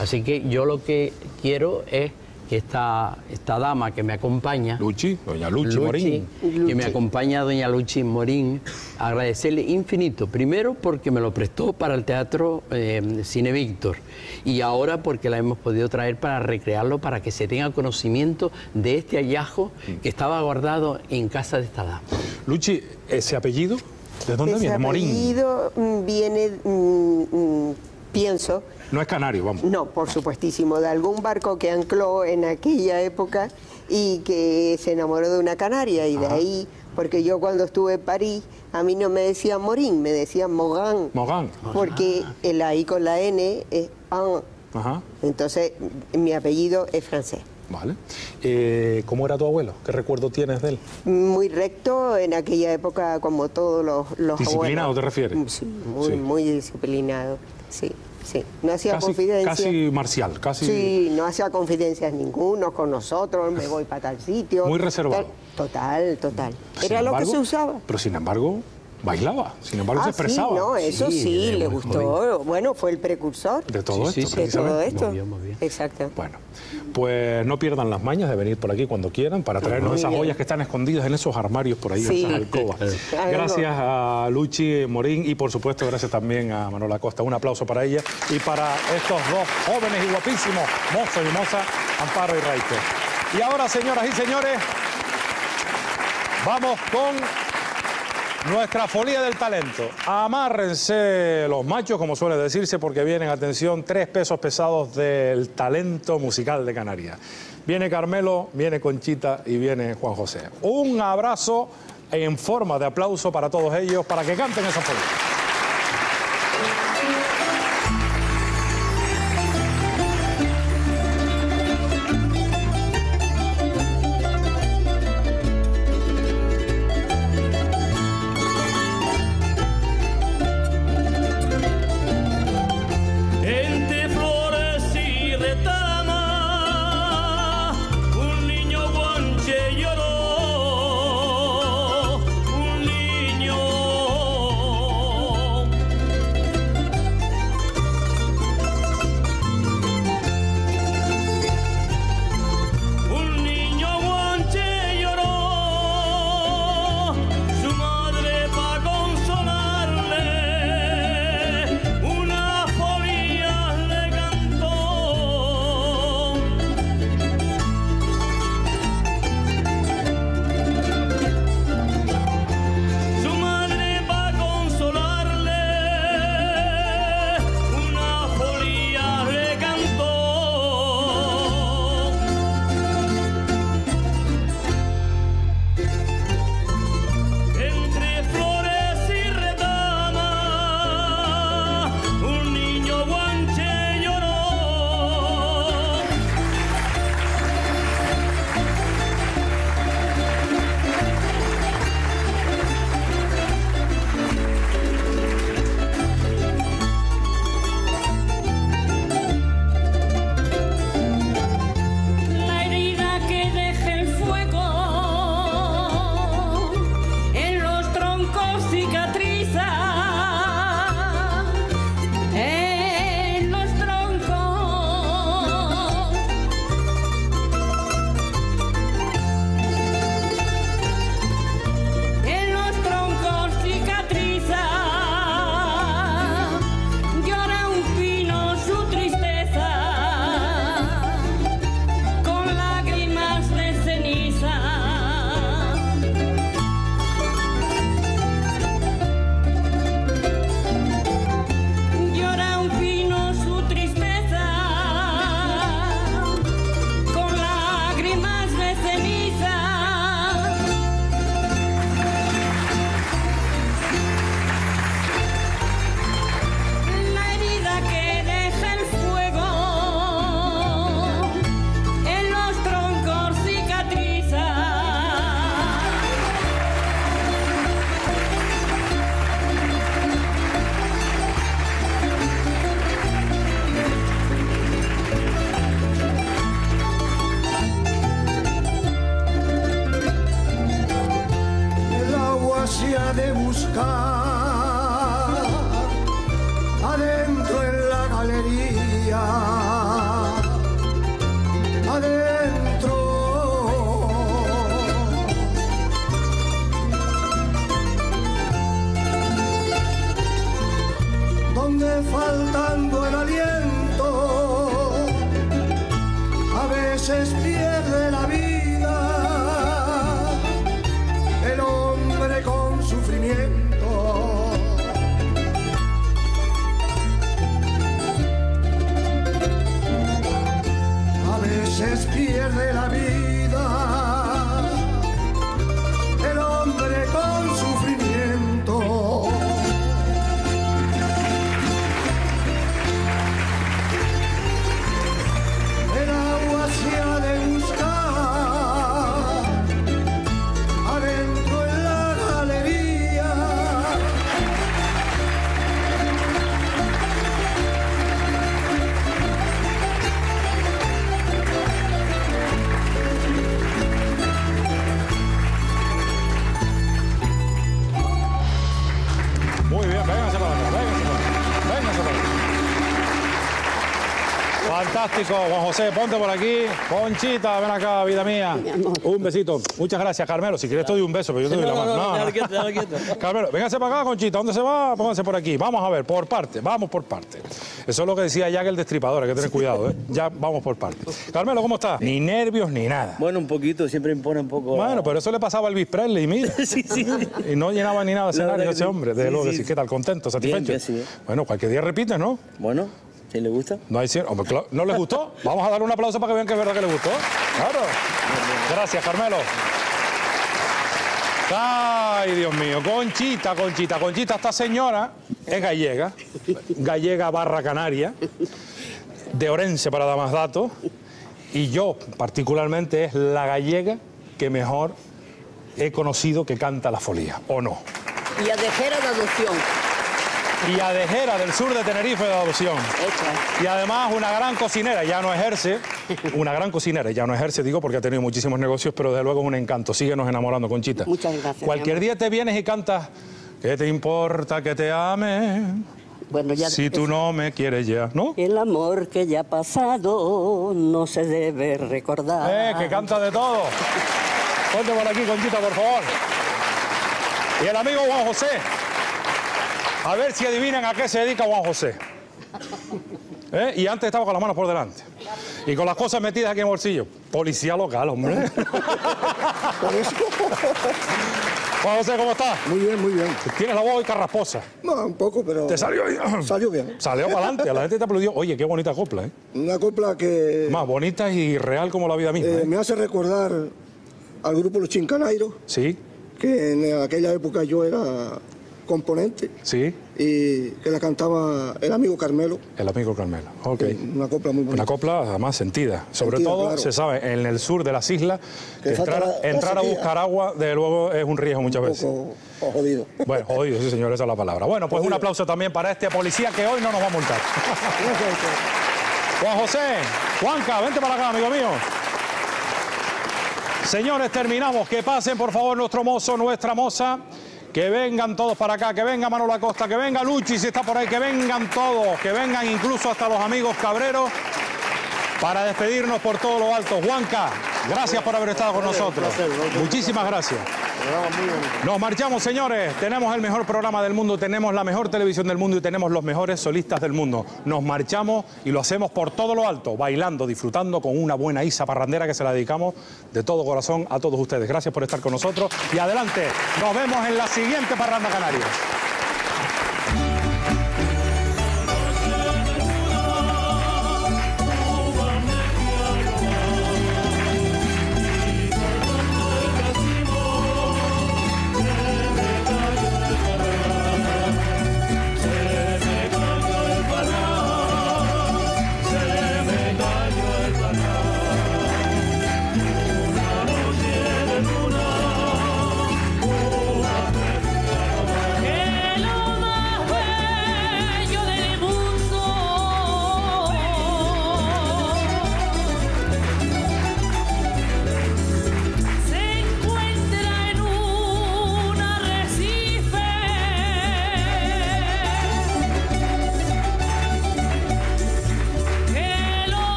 Así que yo lo que quiero es Esta, esta dama que me acompaña, Luchi, doña Luchi, Luchi Morín, Luchi. que me acompaña doña Luchi Morín, agradecerle infinito, primero porque me lo prestó para el Teatro eh, Cine Víctor y ahora porque la hemos podido traer para recrearlo, para que se tenga conocimiento de este hallazgo que estaba guardado en casa de esta dama. Luchi, ¿ese apellido de dónde viene? Morín. Ese apellido viene, mm, mm, pienso... No es canario, vamos. No, por supuestísimo, de algún barco que ancló en aquella época y que se enamoró de una canaria y de ah. ahí, porque yo cuando estuve en París, a mí no me decían Morín, me decían Mogán. Mogán. Porque el ahí con la N es an. Ajá. Entonces, mi apellido es francés. Vale. Eh, ¿Cómo era tu abuelo? ¿Qué recuerdo tienes de él? Muy recto en aquella época, como todos los, los ¿Disciplinado abuelos. ¿Disciplinado te refieres? Sí, muy, sí. muy disciplinado, sí. Sí, no hacía casi, confidencias. Casi marcial, casi... Sí, no hacía confidencias ninguno con nosotros, me voy para tal sitio... Muy reservado. Total, total. Sin Era embargo, lo que se usaba. Pero sin embargo, bailaba, sin embargo ah, se expresaba. Sí, no, eso sí, sí le, le gustó. Bueno, fue el precursor. De todo sí, esto, sí, sí, de todo esto. Muy bien, muy bien. Exacto. Bueno, pues no pierdan las mañas de venir por aquí cuando quieran para traernos muy esas bien. Joyas que están escondidas en esos armarios por ahí, sí. en esas alcobas. Gracias a Luchi Morín y por supuesto gracias también a Manuela Costa. Un aplauso para ella y para estos dos jóvenes y guapísimos, mozos y mozas, Amparo y Raico. Y ahora, señoras y señores, vamos con nuestra folía del talento. Amárrense los machos, como suele decirse, porque vienen, atención, tres pesos pesados del talento musical de Canarias. Viene Carmelo, viene Conchita y viene Juan José. Un abrazo en forma de aplauso para todos ellos, para que canten esa folía. Fantástico, Juan José, ponte por aquí. Conchita, ven acá, vida mía. Un besito. Muchas gracias, Carmelo. Si quieres te doy un beso, pero yo te doy la mano. No, no, no, no, no. Carmelo, véngase para acá, Conchita. ¿Dónde se va? Pónganse por aquí. Vamos a ver, por parte, vamos por parte. Eso es lo que decía Jack el Destripador, hay que tener cuidado, ¿eh? Ya vamos por parte. Carmelo, ¿cómo estás? Ni nervios ni nada. Bueno, un poquito, siempre impone un poco. Bueno, pero eso le pasaba a Elvis Presley, mira. Sí, sí, sí. Y no llenaba ni nada de escenario ese hombre. Desde sí, luego, sí, sí. ¿Qué tal? ¿Contento? ¿Satisfecho? Bien, sí, eh. Bueno, cualquier día repites, ¿no? Bueno. ¿Sí le gusta? No hay cierto. ¿No les gustó? Vamos a darle un aplauso para que vean que es verdad que les gustó. Claro. Gracias, Carmelo. Ay, Dios mío. Conchita, Conchita, Conchita. Esta señora es gallega. Gallega barra canaria. De Orense, para dar más datos. Y yo, particularmente, es la gallega que mejor he conocido que canta la folía. ¿O no? Y a dejera de adopción. Y adejera del sur de Tenerife de adopción. Echa. Y además una gran cocinera, ya no ejerce, una gran cocinera, ya no ejerce, digo, porque ha tenido muchísimos negocios, pero desde luego es un encanto. Síguenos enamorando, Conchita. Muchas gracias. Cualquier día te vienes y cantas, ¿qué te importa que te ame? Bueno, ya si tú no me quieres ya, ¿no? El amor que ya ha pasado no se debe recordar. Eh, que canta de todo. Ponte por aquí, Conchita, por favor. Y el amigo Juan José. A ver si adivinan a qué se dedica Juan José. ¿Eh? Y antes estaba con las manos por delante. Y con las cosas metidas aquí en el bolsillo. Policía local, hombre. Juan José, ¿cómo estás? Muy bien, muy bien. ¿Tienes la voz hoy carrasposa? No, un poco, pero... ¿Te salió bien? Salió bien. Salió para adelante, la gente te aplaudió. Oye, qué bonita copla, ¿eh? Una copla que... Más bonita y real como la vida misma. Eh, ¿eh? Me hace recordar al grupo Los Chincanairos. Sí. Que en aquella época yo era... componente. Sí. Y que la cantaba el amigo Carmelo. El amigo Carmelo, ok. Una copla muy bonita. Una copla además sentida. Sobre sentida, todo, claro. Se sabe, en el sur de las islas, que entrar, la, la entrar a buscar agua, desde luego, es un riesgo muchas un veces. Un poco jodido. Bueno, jodido, sí, señor, esa es la palabra. Bueno, pues jodido. Un aplauso también para este policía que hoy no nos va a multar. Juan José, Juanca, vente para acá, amigo mío. Señores, terminamos. Que pasen, por favor, nuestro mozo, nuestra moza. Que vengan todos para acá, que venga Manolo Acosta, que venga Luchi, si está por ahí, que vengan todos, que vengan incluso hasta los amigos cabreros para despedirnos por todo lo alto. Juanca, gracias por haber estado con nosotros. Muchísimas gracias. Nos marchamos, señores. Tenemos el mejor programa del mundo, tenemos la mejor televisión del mundo y tenemos los mejores solistas del mundo. Nos marchamos y lo hacemos por todo lo alto, bailando, disfrutando con una buena isa parrandera que se la dedicamos de todo corazón a todos ustedes. Gracias por estar con nosotros y adelante. Nos vemos en la siguiente Parranda Canarias.